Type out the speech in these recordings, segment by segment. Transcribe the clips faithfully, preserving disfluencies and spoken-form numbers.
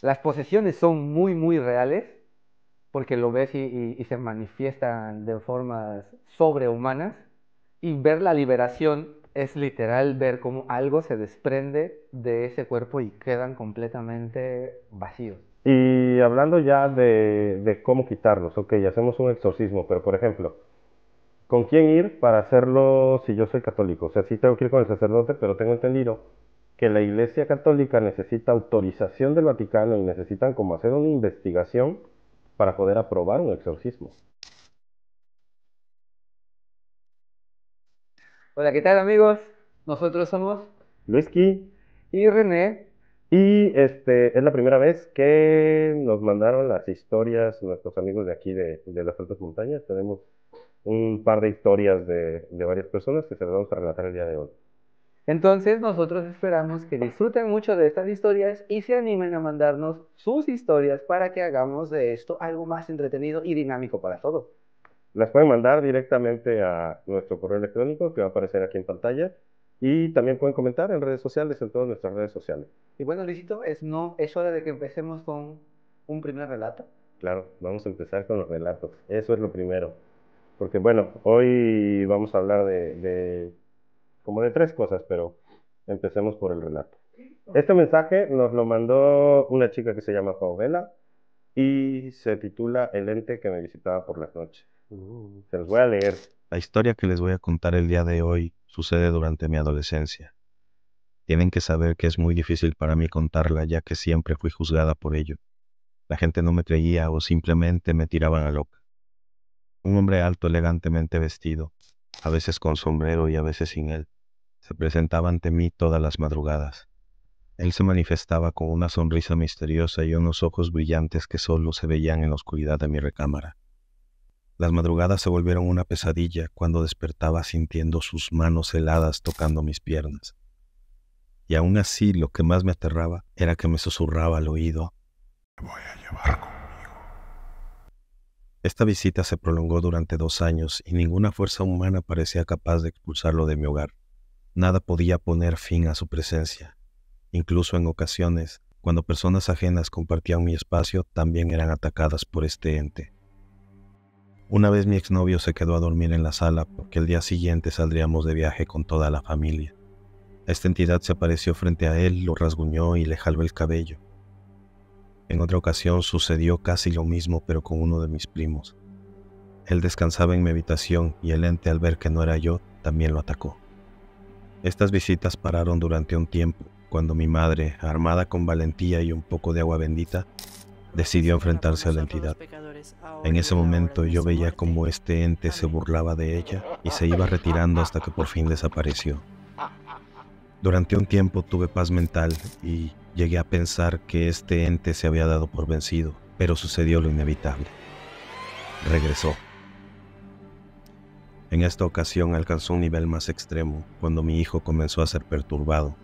Las posesiones son muy, muy reales, porque lo ves y, y, y se manifiestan de formas sobrehumanas, y ver la liberación es literal ver cómo algo se desprende de ese cuerpo y quedan completamente vacíos. Y hablando ya de, de cómo quitarlos, ok, hacemos un exorcismo, pero por ejemplo, ¿con quién ir para hacerlo si yo soy católico? O sea, sí tengo que ir con el sacerdote, pero tengo entendido que la Iglesia Católica necesita autorización del Vaticano y necesitan como hacer una investigación para poder aprobar un exorcismo. Hola, ¿qué tal, amigos? Nosotros somos Luisky y René. Y este es la primera vez que nos mandaron las historias nuestros amigos de aquí de, de las Altas Montañas. Tenemos un par de historias de, de varias personas que se las vamos a relatar el día de hoy. Entonces nosotros esperamos que disfruten mucho de estas historias y se animen a mandarnos sus historias para que hagamos de esto algo más entretenido y dinámico para todos. Las pueden mandar directamente a nuestro correo electrónico que va a aparecer aquí en pantalla y también pueden comentar en redes sociales, en todas nuestras redes sociales. Y bueno, Luisito, es, no, es hora de que empecemos con un primer relato. Claro, vamos a empezar con los relatos, eso es lo primero. Porque bueno, hoy vamos a hablar de, de como de tres cosas, pero empecemos por el relato. Este mensaje nos lo mandó una chica que se llama Pao Bella y se titula El ente que me visitaba por las noches. Uh, se los voy a leer. La historia que les voy a contar el día de hoy sucede durante mi adolescencia. Tienen que saber que es muy difícil para mí contarla, ya que siempre fui juzgada por ello. La gente no me creía o simplemente me tiraban a loca. Un hombre alto, elegantemente vestido, a veces con sombrero y a veces sin él, se presentaba ante mí todas las madrugadas. Él se manifestaba con una sonrisa misteriosa y unos ojos brillantes que solo se veían en la oscuridad de mi recámara. Las madrugadas se volvieron una pesadilla cuando despertaba sintiendo sus manos heladas tocando mis piernas. Y aún así lo que más me aterraba era que me susurraba al oído: "Te voy a llevar conmigo". Esta visita se prolongó durante dos años y ninguna fuerza humana parecía capaz de expulsarlo de mi hogar. Nada podía poner fin a su presencia. Incluso en ocasiones, cuando personas ajenas compartían mi espacio, también eran atacadas por este ente. Una vez mi exnovio se quedó a dormir en la sala porque el día siguiente saldríamos de viaje con toda la familia. Esta entidad se apareció frente a él, lo rasguñó y le jaló el cabello. En otra ocasión sucedió casi lo mismo, pero con uno de mis primos. Él descansaba en mi habitación y el ente, al ver que no era yo, también lo atacó. Estas visitas pararon durante un tiempo, cuando mi madre, armada con valentía y un poco de agua bendita, decidió enfrentarse a la entidad. En ese momento yo veía como este ente se burlaba de ella y se iba retirando hasta que por fin desapareció. Durante un tiempo tuve paz mental y llegué a pensar que este ente se había dado por vencido, pero sucedió lo inevitable. Regresó. En esta ocasión alcanzó un nivel más extremo cuando mi hijo comenzó a ser perturbado.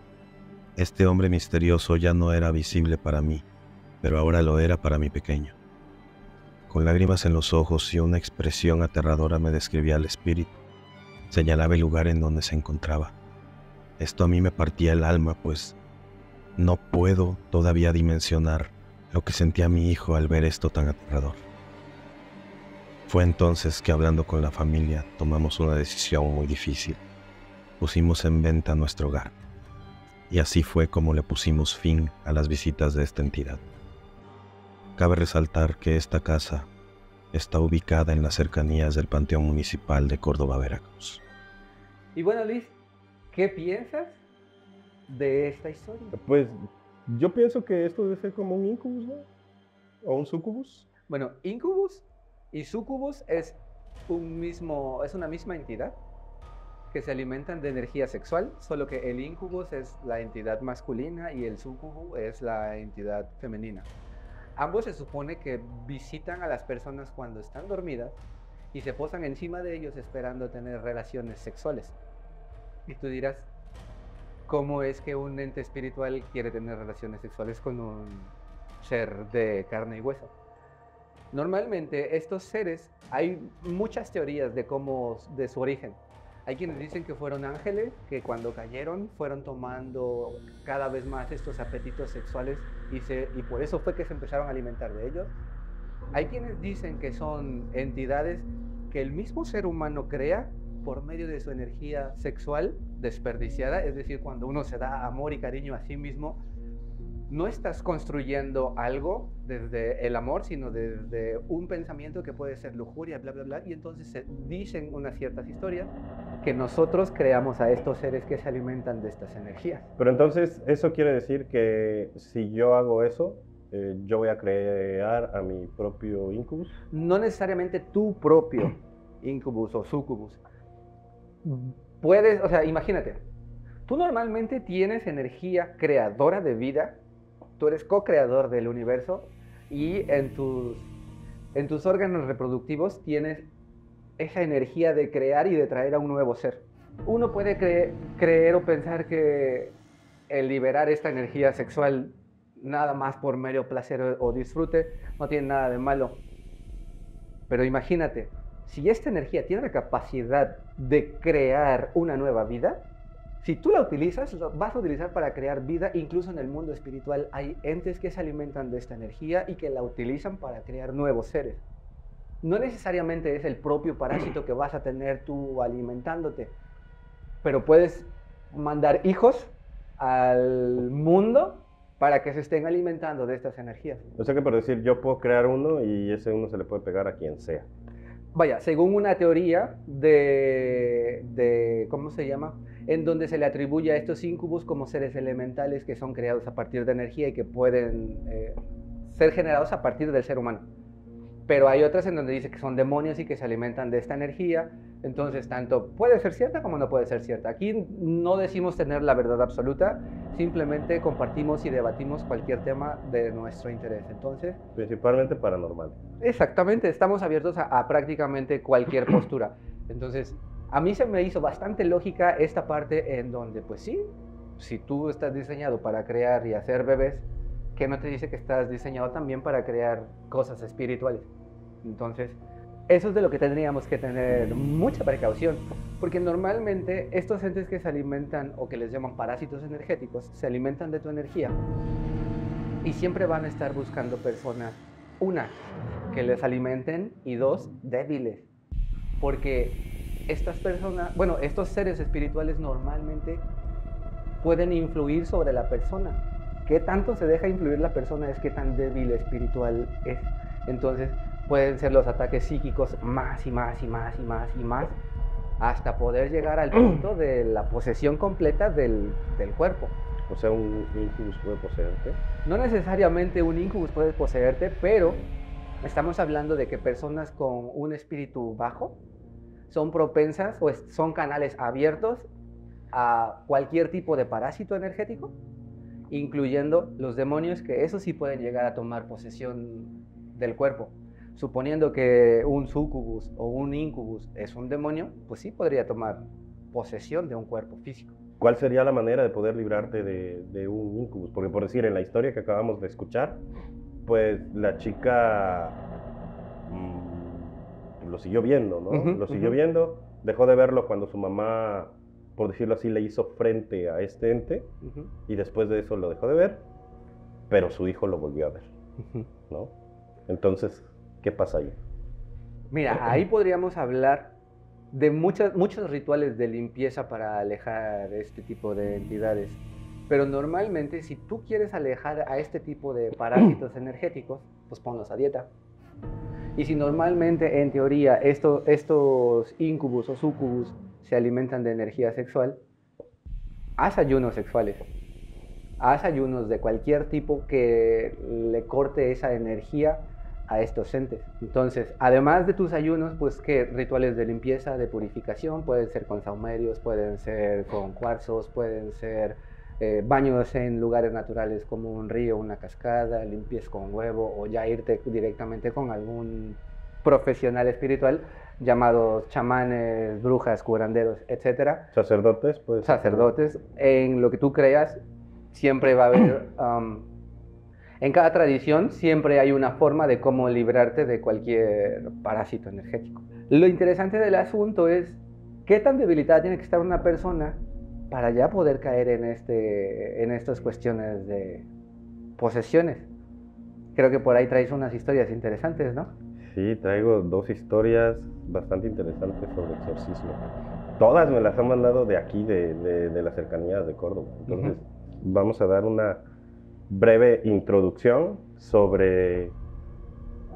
Este hombre misterioso ya no era visible para mí, pero ahora lo era para mi pequeño. Con lágrimas en los ojos y una expresión aterradora me describía al espíritu. Señalaba el lugar en donde se encontraba. Esto a mí me partía el alma, pues no puedo todavía dimensionar lo que sentía mi hijo al ver esto tan aterrador. Fue entonces que, hablando con la familia, tomamos una decisión muy difícil. Pusimos en venta nuestro hogar. Y así fue como le pusimos fin a las visitas de esta entidad. Cabe resaltar que esta casa está ubicada en las cercanías del Panteón Municipal de Córdoba Veracruz. Y bueno, Luis, ¿qué piensas de esta historia? Pues yo pienso que esto debe ser como un incubus, ¿no? O un sucubus. Bueno, incubus y sucubus es, un mismo, es una misma entidad que se alimentan de energía sexual, solo que el incubus es la entidad masculina y el sucubus es la entidad femenina. Ambos se supone que visitan a las personas cuando están dormidas y se posan encima de ellos esperando tener relaciones sexuales. Y tú dirás, ¿cómo es que un ente espiritual quiere tener relaciones sexuales con un ser de carne y hueso? Normalmente estos seres, hay muchas teorías de cómo, de su origen. Hay quienes dicen que fueron ángeles, que cuando cayeron fueron tomando cada vez más estos apetitos sexuales y, se, y por eso fue que se empezaron a alimentar de ellos. Hay quienes dicen que son entidades que el mismo ser humano crea por medio de su energía sexual desperdiciada, es decir, cuando uno se da amor y cariño a sí mismo, no estás construyendo algo desde el amor, sino desde un pensamiento que puede ser lujuria, bla, bla, bla, y entonces se dicen unas ciertas historias que nosotros creamos a estos seres que se alimentan de estas energías. Pero entonces, ¿eso quiere decir que si yo hago eso, eh, yo voy a crear a mi propio incubus? No necesariamente tu propio incubus o sucubus. Puedes, o sea, imagínate, tú normalmente tienes energía creadora de vida. Tú eres co-creador del universo y en tus, en tus órganos reproductivos tienes esa energía de crear y de traer a un nuevo ser. Uno puede cre- creer o pensar que el liberar esta energía sexual nada más por mero placer o, o disfrute no tiene nada de malo. Pero imagínate, si esta energía tiene la capacidad de crear una nueva vida, si tú la utilizas, la vas a utilizar para crear vida. Incluso en el mundo espiritual hay entes que se alimentan de esta energía y que la utilizan para crear nuevos seres. No necesariamente es el propio parásito que vas a tener tú alimentándote, pero puedes mandar hijos al mundo para que se estén alimentando de estas energías. O sea que por decir, yo puedo crear uno y ese uno se le puede pegar a quien sea. Vaya, según una teoría de, de ¿cómo se llama?, en donde se le atribuye a estos incubus como seres elementales que son creados a partir de energía y que pueden eh, ser generados a partir del ser humano. Pero hay otras en donde dice que son demonios y que se alimentan de esta energía. Entonces, tanto puede ser cierta como no puede ser cierta. Aquí no decimos tener la verdad absoluta, simplemente compartimos y debatimos cualquier tema de nuestro interés. Entonces, principalmente paranormal. Exactamente, estamos abiertos a, a prácticamente cualquier postura. Entonces, a mí se me hizo bastante lógica esta parte en donde, pues sí, si tú estás diseñado para crear y hacer bebés, ¿qué no te dice que estás diseñado también para crear cosas espirituales? Entonces, eso es de lo que tendríamos que tener mucha precaución, porque normalmente estos entes que se alimentan o que les llaman parásitos energéticos, se alimentan de tu energía y siempre van a estar buscando personas, una, que les alimenten y dos, débiles, porque estas personas, bueno, estos seres espirituales normalmente pueden influir sobre la persona. ¿Qué tanto se deja influir la persona? Es qué tan débil espiritual es. Entonces pueden ser los ataques psíquicos más y más y más y más y más hasta poder llegar al punto de la posesión completa del, del cuerpo. O sea, ¿un incubus puede poseerte? No necesariamente un incubus puede poseerte, pero estamos hablando de que personas con un espíritu bajo son propensas o son canales abiertos a cualquier tipo de parásito energético, incluyendo los demonios, que eso sí pueden llegar a tomar posesión del cuerpo. Suponiendo que un sucubus o un incubus es un demonio, pues sí podría tomar posesión de un cuerpo físico. ¿Cuál sería la manera de poder librarte de, de un incubus? Porque por decir, en la historia que acabamos de escuchar, pues la chica Mmm, lo siguió viendo, ¿no? Uh-huh, lo siguió uh-huh. viendo, dejó de verlo cuando su mamá, por decirlo así, le hizo frente a este ente, uh-huh. y después de eso lo dejó de ver, pero su hijo lo volvió a ver, uh-huh. ¿no? Entonces, ¿qué pasa ahí? Mira, ahí podríamos hablar de muchas, muchos rituales de limpieza para alejar este tipo de entidades, pero normalmente si tú quieres alejar a este tipo de parásitos energéticos, pues ponlos a dieta. Y si normalmente, en teoría, esto, estos incubus o sucubus se alimentan de energía sexual, haz ayunos sexuales. Haz ayunos de cualquier tipo que le corte esa energía a estos entes. Entonces, además de tus ayunos, pues que rituales de limpieza, de purificación, pueden ser con saumerios, pueden ser con cuarzos, pueden ser eh, baños en lugares naturales como un río, una cascada, limpies con huevo, o ya irte directamente con algún profesional espiritual llamados chamanes, brujas, curanderos, etcétera. Sacerdotes, pues. Sacerdotes, en lo que tú creas siempre va a haber, um, en cada tradición siempre hay una forma de cómo librarte de cualquier parásito energético. Lo interesante del asunto es ¿Qué tan debilitada tiene que estar una persona para ya poder caer en, este, en estas cuestiones de posesiones? Creo que por ahí traes unas historias interesantes, ¿no? Sí, traigo dos historias bastante interesantes sobre exorcismo. Todas me las han mandado de aquí, de, de, de las cercanías de Córdoba. Entonces, uh-huh. vamos a dar una breve introducción sobre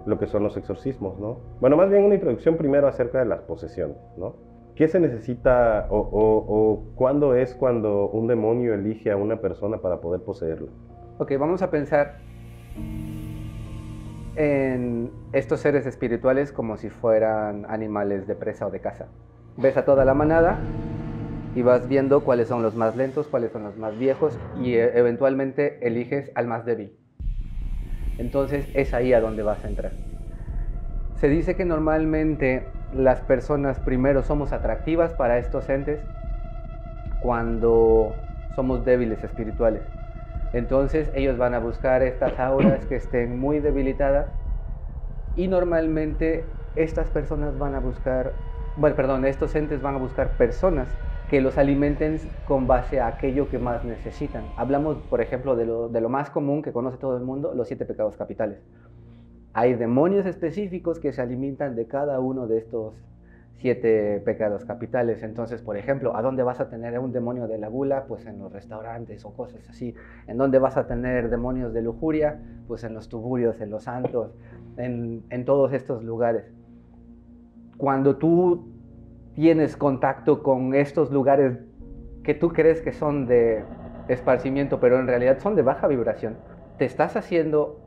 lo que son los exorcismos, ¿no? Bueno, más bien una introducción primero acerca de las posesiones, ¿no? ¿Qué se necesita o, o, o cuándo es cuando un demonio elige a una persona para poder poseerla? Ok, vamos a pensar en estos seres espirituales como si fueran animales de presa o de caza. Ves a toda la manada y vas viendo cuáles son los más lentos, cuáles son los más viejos y eventualmente eliges al más débil. Entonces es ahí a donde vas a entrar. Se dice que normalmente las personas primero somos atractivas para estos entes cuando somos débiles espirituales. Entonces ellos van a buscar estas auras que estén muy debilitadas y normalmente estas personas van a buscar, bueno, perdón, estos entes van a buscar personas que los alimenten con base a aquello que más necesitan. Hablamos, por ejemplo, de lo, de lo más común que conoce todo el mundo, los siete pecados capitales. Hay demonios específicos que se alimentan de cada uno de estos siete pecados capitales. Entonces, por ejemplo, ¿a dónde vas a tener un demonio de la gula? Pues en los restaurantes o cosas así. ¿En dónde vas a tener demonios de lujuria? Pues en los tuburios, en los antros, en, en todos estos lugares. Cuando tú tienes contacto con estos lugares que tú crees que son de esparcimiento, pero en realidad son de baja vibración, te estás haciendo...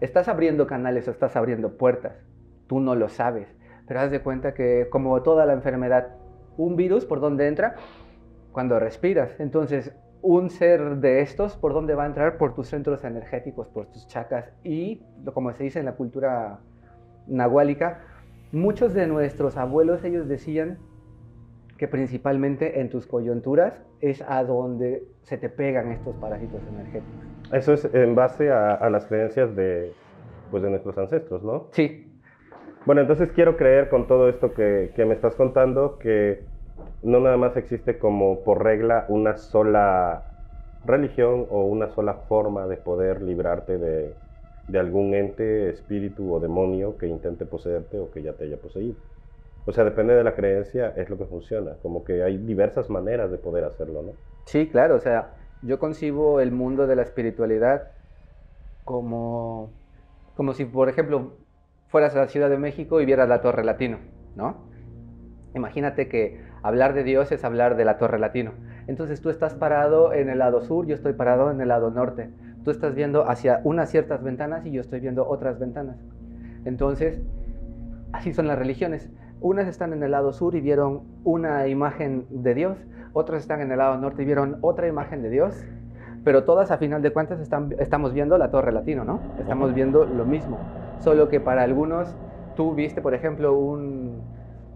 Estás abriendo canales, estás abriendo puertas, tú no lo sabes, pero haz de cuenta que como toda la enfermedad, un virus por donde entra, cuando respiras, entonces un ser de estos por dónde va a entrar, por tus centros energéticos, por tus chakras y como se dice en la cultura nahuálica, muchos de nuestros abuelos ellos decían que principalmente en tus coyunturas es a donde se te pegan estos parásitos energéticos. Eso es en base a, a las creencias de, pues de nuestros ancestros, ¿no? Sí. Bueno, entonces quiero creer con todo esto que, que me estás contando que no nada más existe como por regla una sola religión o una sola forma de poder librarte de, de algún ente, espíritu o demonio que intente poseerte o que ya te haya poseído. O sea, depende de la creencia, es lo que funciona. Como que hay diversas maneras de poder hacerlo, ¿no? Sí, claro, o sea... Yo concibo el mundo de la espiritualidad como, como si, por ejemplo, fueras a la Ciudad de México y vieras la Torre Latino, ¿no? Imagínate que hablar de Dios es hablar de la Torre Latino. Entonces tú estás parado en el lado sur, yo estoy parado en el lado norte. Tú estás viendo hacia unas ciertas ventanas y yo estoy viendo otras ventanas. Entonces, así son las religiones. Unas están en el lado sur y vieron una imagen de Dios. Otras están en el lado norte y vieron otra imagen de Dios, pero todas a final de cuentas están, estamos viendo la Torre Latino, ¿no? Estamos viendo lo mismo, solo que para algunos tú viste, por ejemplo, un,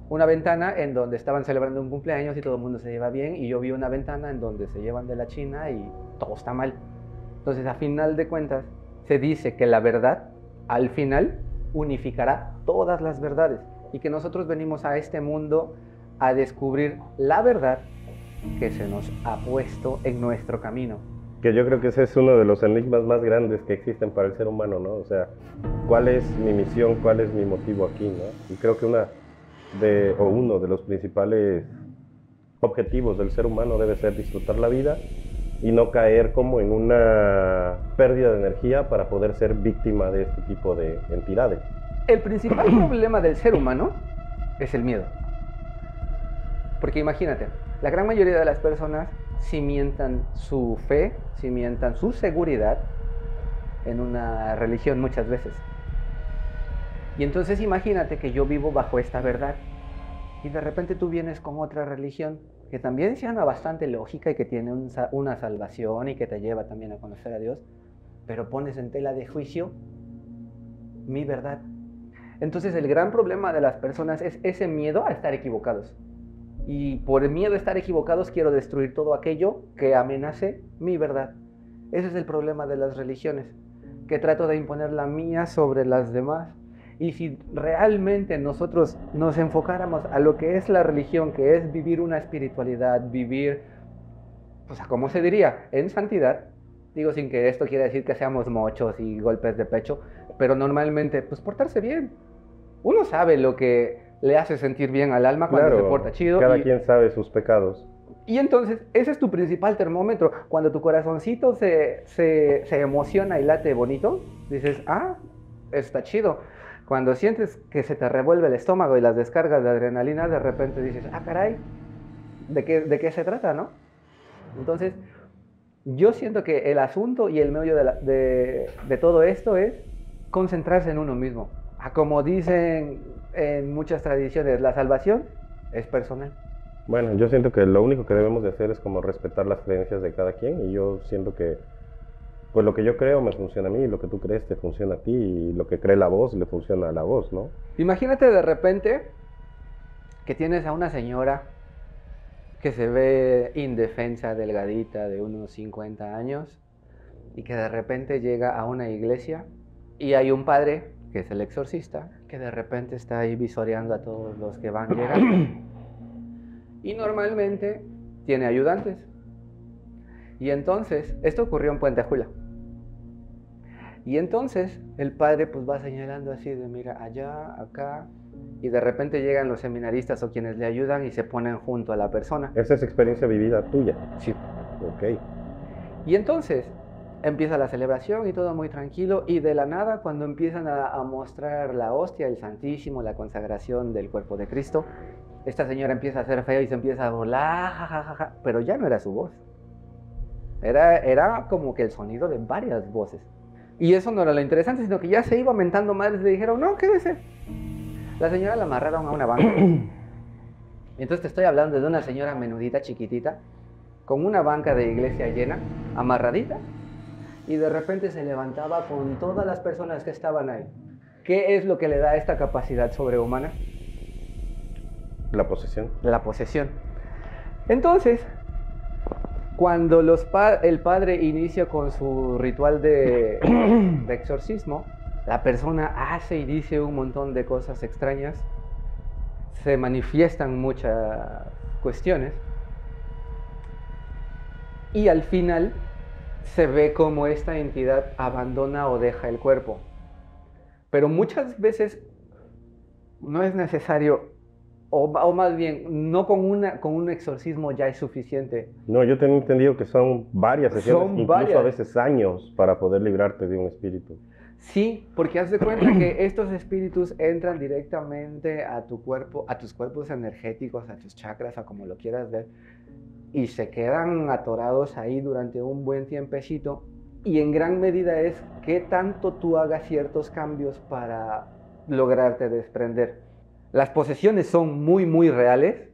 una ventana en donde estaban celebrando un cumpleaños y todo el mundo se lleva bien, y yo vi una ventana en donde se llevan de la China y todo está mal. Entonces, a final de cuentas, se dice que la verdad, al final, unificará todas las verdades y que nosotros venimos a este mundo a descubrir la verdad que se nos ha puesto en nuestro camino. Que yo creo que ese es uno de los enigmas más grandes que existen para el ser humano, ¿no? O sea, ¿cuál es mi misión? ¿Cuál es mi motivo aquí, no? Y creo que una de, o uno de los principales objetivos del ser humano debe ser disfrutar la vida y no caer como en una pérdida de energía para poder ser víctima de este tipo de entidades. El principal problema del ser humano es el miedo. Porque imagínate, la gran mayoría de las personas cimientan su fe, cimientan su seguridad en una religión muchas veces. Y entonces imagínate que yo vivo bajo esta verdad y de repente tú vienes con otra religión que también se llama bastante lógica y que tiene un, una salvación y que te lleva también a conocer a Dios, pero pones en tela de juicio mi verdad. Entonces el gran problema de las personas es ese miedo a estar equivocados. Y por el miedo a estar equivocados quiero destruir todo aquello que amenace mi verdad. Ese es el problema de las religiones, que trato de imponer la mía sobre las demás. Y si realmente nosotros nos enfocáramos a lo que es la religión, que es vivir una espiritualidad, vivir, o sea, ¿cómo se diría? En santidad. Digo, sin que esto quiera decir que seamos mochos y golpes de pecho, pero normalmente, pues portarse bien. Uno sabe lo que le hace sentir bien al alma cuando claro, se porta chido. Cada y, quien sabe sus pecados. Y entonces, ese es tu principal termómetro. Cuando tu corazoncito se, se, se emociona y late bonito, dices, ah, está chido. Cuando sientes que se te revuelve el estómago y las descargas de adrenalina, de repente dices, ah, caray, ¿de qué, de qué se trata, no? Entonces, yo siento que el asunto y el meollo de, la, de, de todo esto es concentrarse en uno mismo. Como dicen en muchas tradiciones, la salvación es personal. Bueno, yo siento que lo único que debemos de hacer es como respetar las creencias de cada quien, y yo siento que pues lo que yo creo me funciona a mí, y lo que tú crees te funciona a ti, y lo que cree la voz le funciona a la voz, ¿no? Imagínate de repente que tienes a una señora que se ve indefensa, delgadita, de unos cincuenta años, y que de repente llega a una iglesia y hay un padre, que es el exorcista, que de repente está ahí visoreando a todos los que van llegando. Y normalmente tiene ayudantes. Y entonces, esto ocurrió en Puente Jula. Y entonces el padre pues va señalando así de mira allá, acá, y de repente llegan los seminaristas o quienes le ayudan y se ponen junto a la persona. Esa es experiencia vivida tuya. Sí. Ok. Y entonces empieza la celebración y todo muy tranquilo, y de la nada cuando empiezan a, a mostrar la hostia, el santísimo, la consagración del cuerpo de Cristo, esta señora empieza a hacer feo y se empieza a volar, ja, ja, ja, ja, pero ya no era su voz. Era, era como que el sonido de varias voces. Y eso no era lo interesante, sino que ya se iba aumentando más, le dijeron, no, quédese. La señora la amarraron a una banca. Entonces te estoy hablando de una señora menudita, chiquitita, con una banca de iglesia llena, amarradita, y de repente se levantaba con todas las personas que estaban ahí. ¿Qué es lo que le da esta capacidad sobrehumana? La posesión. La posesión. Entonces, cuando los pa el padre inicia con su ritual de, de exorcismo, la persona hace y dice un montón de cosas extrañas, se manifiestan muchas cuestiones, y al final se ve cómo esta entidad abandona o deja el cuerpo. Pero muchas veces no es necesario, o, o más bien, no con, una, con un exorcismo ya es suficiente. No, yo tengo entendido que son varias sesiones, son incluso varias. A veces años, para poder librarte de un espíritu. Sí, porque haz de cuenta que estos espíritus entran directamente a tu cuerpo, a tus cuerpos energéticos, a tus chakras, a como lo quieras ver, y se quedan atorados ahí durante un buen tiempecito, y en gran medida es qué tanto tú hagas ciertos cambios para lograrte desprender. Las posesiones son muy muy reales,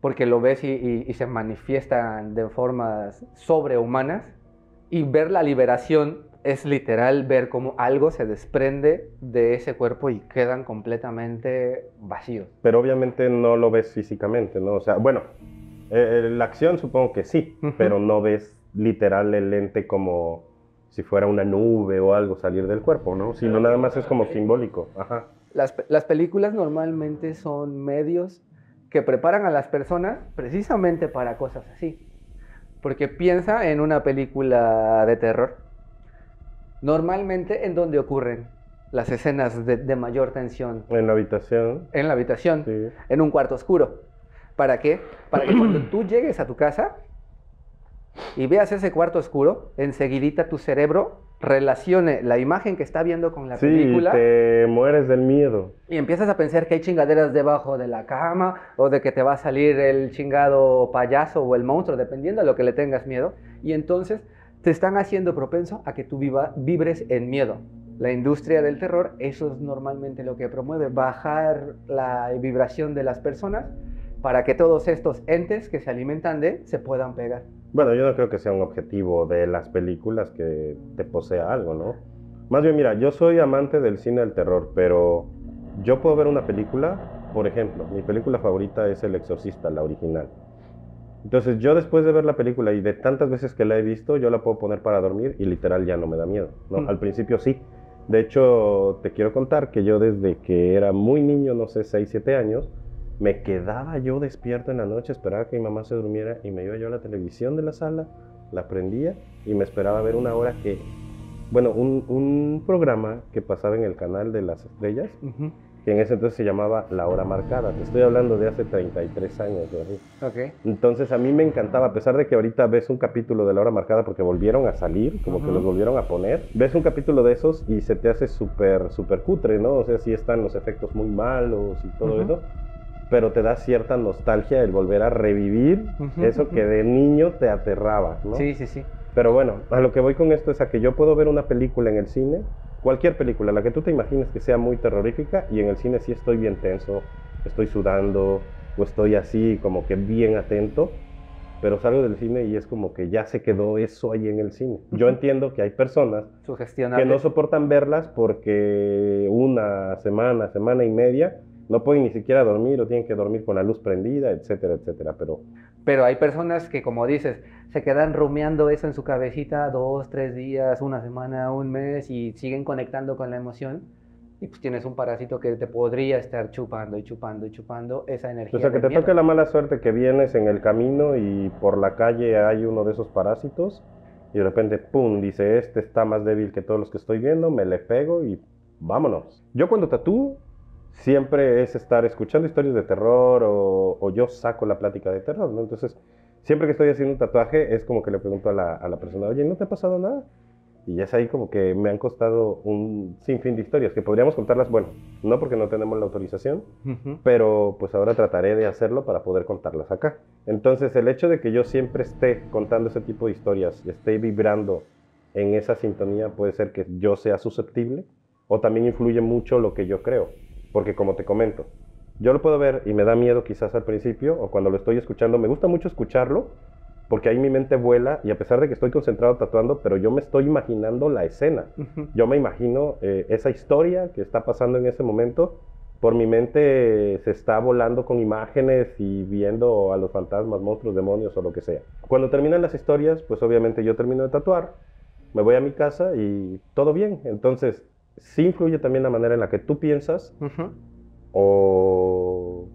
porque lo ves y, y, y se manifiestan de formas sobrehumanas, y ver la liberación es literal ver cómo algo se desprende de ese cuerpo y quedan completamente vacíos. Pero obviamente no lo ves físicamente, ¿no? O sea, bueno, Eh, la acción supongo que sí, uh-huh. Pero no ves literal el ente como si fuera una nube o algo salir del cuerpo, ¿no? Sino nada más es como simbólico. Ajá. Las, las películas normalmente son medios que preparan a las personas precisamente para cosas así. Porque piensa en una película de terror, normalmente en donde ocurren las escenas de, de mayor tensión. En la habitación. En la habitación, sí. En un cuarto oscuro. ¿Para qué? Para que cuando tú llegues a tu casa y veas ese cuarto oscuro, enseguidita tu cerebro relacione la imagen que está viendo con la sí, película. Sí, te mueres del miedo. Y empiezas a pensar que hay chingaderas debajo de la cama, o de que te va a salir el chingado payaso o el monstruo, dependiendo de lo que le tengas miedo. Y entonces te están haciendo propenso a que tú viva, vibres en miedo. La industria del terror, eso es normalmente lo que promueve, bajar la vibración de las personas, para que todos estos entes que se alimentan de se puedan pegar. Bueno, yo no creo que sea un objetivo de las películas que te posea algo, ¿no? Más bien, mira, yo soy amante del cine del terror, pero yo puedo ver una película, por ejemplo, mi película favorita es El Exorcista, la original. Entonces, yo después de ver la película y de tantas veces que la he visto, yo la puedo poner para dormir y literal ya no me da miedo, ¿no? Mm. Al principio sí, De hecho, te quiero contar que yo desde que era muy niño, no sé, seis, siete años, me quedaba yo despierto en la noche, esperaba que mi mamá se durmiera y me iba yo a la televisión de la sala, la prendía y me esperaba a ver una hora que... Bueno, un, un programa que pasaba en el canal de las estrellas, uh-huh, que en ese entonces se llamaba La Hora Marcada. Te estoy hablando de hace treinta y tres años, ¿no? Okay. Entonces a mí me encantaba, a pesar de que ahorita ves un capítulo de La Hora Marcada porque volvieron a salir, como uh-huh, que los volvieron a poner, ves un capítulo de esos y se te hace súper, súper cutre, ¿no? O sea, sí están los efectos muy malos y todo uh-huh, eso, pero te da cierta nostalgia el volver a revivir uh-huh, eso que de niño te aterraba, ¿no? Sí, sí, sí. Pero bueno, a lo que voy con esto es a que yo puedo ver una película en el cine, cualquier película, la que tú te imagines que sea muy terrorífica, y en el cine sí estoy bien tenso, estoy sudando, o estoy así como que bien atento, pero salgo del cine y es como que ya se quedó eso ahí en el cine. Yo entiendo que hay personas que no soportan verlas porque una semana, semana y media... no pueden ni siquiera dormir o tienen que dormir con la luz prendida, etcétera, etcétera, pero... Pero hay personas que, como dices, se quedan rumiando eso en su cabecita dos, tres días, una semana, un mes y siguen conectando con la emoción y pues tienes un parásito que te podría estar chupando y chupando y chupando esa energía. O sea, que te toque la mala suerte que vienes en el camino y por la calle hay uno de esos parásitos y de repente, pum, dice, este está más débil que todos los que estoy viendo, me le pego y vámonos. Yo cuando tatúo, siempre es estar escuchando historias de terror o, o yo saco la plática de terror, ¿no? Entonces, siempre que estoy haciendo un tatuaje es como que le pregunto a la, a la persona, oye, ¿no te ha pasado nada? Y ya es ahí como que me han costado un sinfín de historias, que podríamos contarlas, bueno, no porque no tenemos la autorización, uh-huh, pero pues ahora trataré de hacerlo para poder contarlas acá. Entonces, el hecho de que yo siempre esté contando ese tipo de historias, esté vibrando en esa sintonía, puede ser que yo sea susceptible o también influye mucho lo que yo creo. Porque como te comento, yo lo puedo ver y me da miedo quizás al principio o cuando lo estoy escuchando, me gusta mucho escucharlo porque ahí mi mente vuela y a pesar de que estoy concentrado tatuando, pero yo me estoy imaginando la escena. Uh-huh. Yo me imagino eh, esa historia que está pasando en ese momento, por mi mente eh, se está volando con imágenes y viendo a los fantasmas, monstruos, demonios o lo que sea. Cuando terminan las historias, pues obviamente yo termino de tatuar, me voy a mi casa y todo bien, entonces... Sí influye también la manera en la que tú piensas, uh-huh, o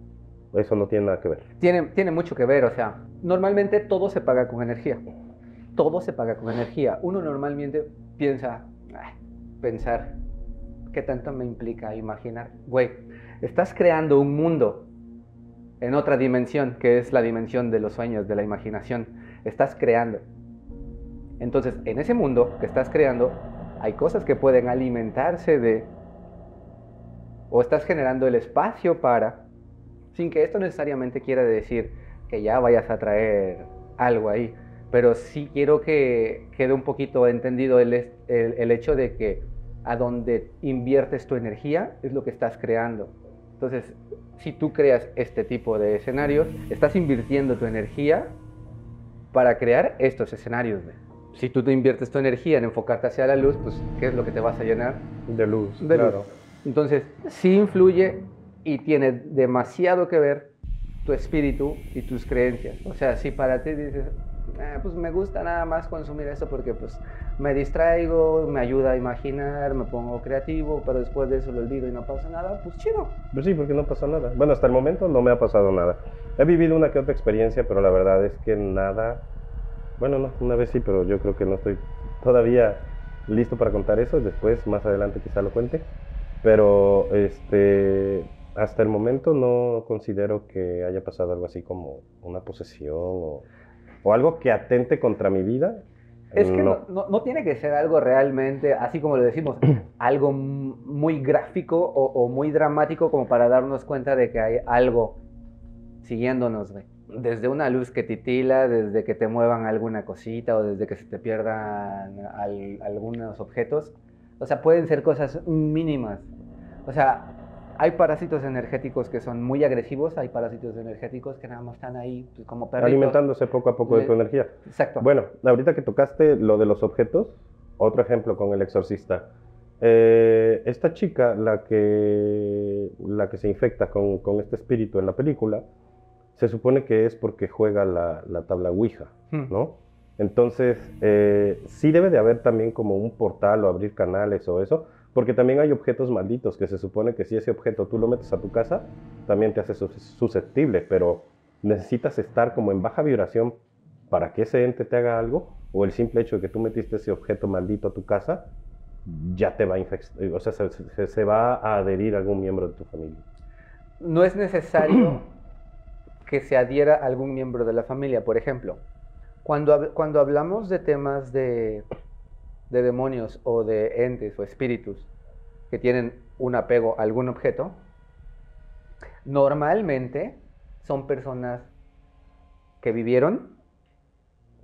eso no tiene nada que ver. Tiene, tiene mucho que ver, o sea, normalmente todo se paga con energía. Todo se paga con energía. Uno normalmente piensa, ah, pensar, ¿qué tanto me implica imaginar? Güey, estás creando un mundo en otra dimensión, que es la dimensión de los sueños, de la imaginación. Estás creando. Entonces, en ese mundo que estás creando... hay cosas que pueden alimentarse de... o estás generando el espacio para... sin que esto necesariamente quiera decir que ya vayas a traer algo ahí. Pero sí quiero que quede un poquito entendido el, el, el hecho de que a donde inviertes tu energía es lo que estás creando. Entonces, si tú creas este tipo de escenarios, estás invirtiendo tu energía para crear estos escenarios. Si tú te inviertes tu energía en enfocarte hacia la luz, pues, ¿qué es lo que te vas a llenar? De luz, de claro. Luz. Entonces, sí influye y tiene demasiado que ver tu espíritu y tus creencias. O sea, si para ti dices, eh, pues me gusta nada más consumir eso porque pues me distraigo, me ayuda a imaginar, me pongo creativo, pero después de eso lo olvido y no pasa nada, pues chido. Pero sí, porque no pasa nada. Bueno, hasta el momento no me ha pasado nada. He vivido una que otra experiencia, pero la verdad es que nada... Bueno, no, una vez sí, pero yo creo que no estoy todavía listo para contar eso. Después, más adelante quizá lo cuente. Pero este, hasta el momento no considero que haya pasado algo así como una posesión o, o algo que atente contra mi vida. Es que no. No, no, no tiene que ser algo realmente, así como lo decimos, algo muy gráfico o, o muy dramático como para darnos cuenta de que hay algo siguiéndonos, güey. Desde una luz que titila, desde que te muevan alguna cosita o desde que se te pierdan al, algunos objetos. O sea, pueden ser cosas mínimas. O sea, hay parásitos energéticos que son muy agresivos, hay parásitos energéticos que nada más están ahí pues, como perritos. Alimentándose poco a poco de tu energía. Exacto. Bueno, ahorita que tocaste lo de los objetos, otro ejemplo con El Exorcista. Eh, esta chica, la que, la que se infecta con, con este espíritu en la película... se supone que es porque juega la, la tabla Ouija, ¿no? Entonces, eh, sí debe de haber también como un portal o abrir canales o eso, Porque también hay objetos malditos que se supone que si ese objeto tú lo metes a tu casa, también te hace susceptible, pero necesitas estar como en baja vibración para que ese ente te haga algo, o el simple hecho de que tú metiste ese objeto maldito a tu casa, ya te va a infectar, o sea, se, se, se va a adherir a algún miembro de tu familia. No es necesario que se adhiera a algún miembro de la familia. Por ejemplo, cuando, cuando hablamos de temas de, de demonios o de entes o espíritus que tienen un apego a algún objeto, normalmente son personas que vivieron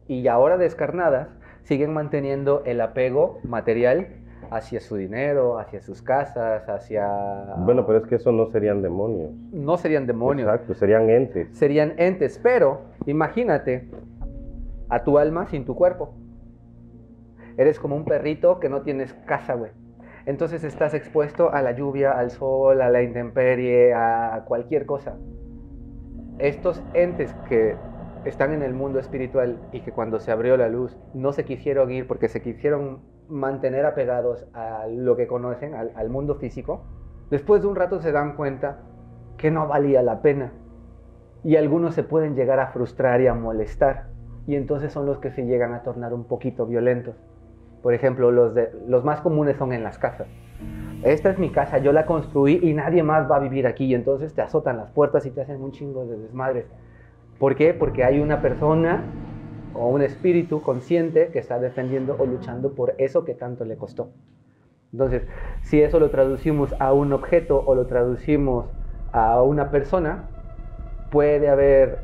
y ahora descarnadas siguen manteniendo el apego material hacia su dinero, hacia sus casas, hacia... Bueno, pero es que eso no serían demonios. No serían demonios. Exacto, serían entes. Serían entes, pero imagínate a tu alma sin tu cuerpo. Eres como un perrito que no tienes casa, güey. Entonces estás expuesto a la lluvia, al sol, a la intemperie, a cualquier cosa. Estos entes que están en el mundo espiritual y que cuando se abrió la luz no se quisieron ir porque se quisieron mantener apegados a lo que conocen, al, al mundo físico, después de un rato se dan cuenta que no valía la pena y algunos se pueden llegar a frustrar y a molestar, y entonces son los que se llegan a tornar un poquito violentos. Por ejemplo, los, de, los más comunes son en las casas. Esta es mi casa, yo la construí y nadie más va a vivir aquí, y entonces te azotan las puertas y te hacen un chingo de desmadres. ¿Por qué? Porque hay una persona o un espíritu consciente que está defendiendo o luchando por eso que tanto le costó. Entonces, si eso lo traducimos a un objeto o lo traducimos a una persona, puede haber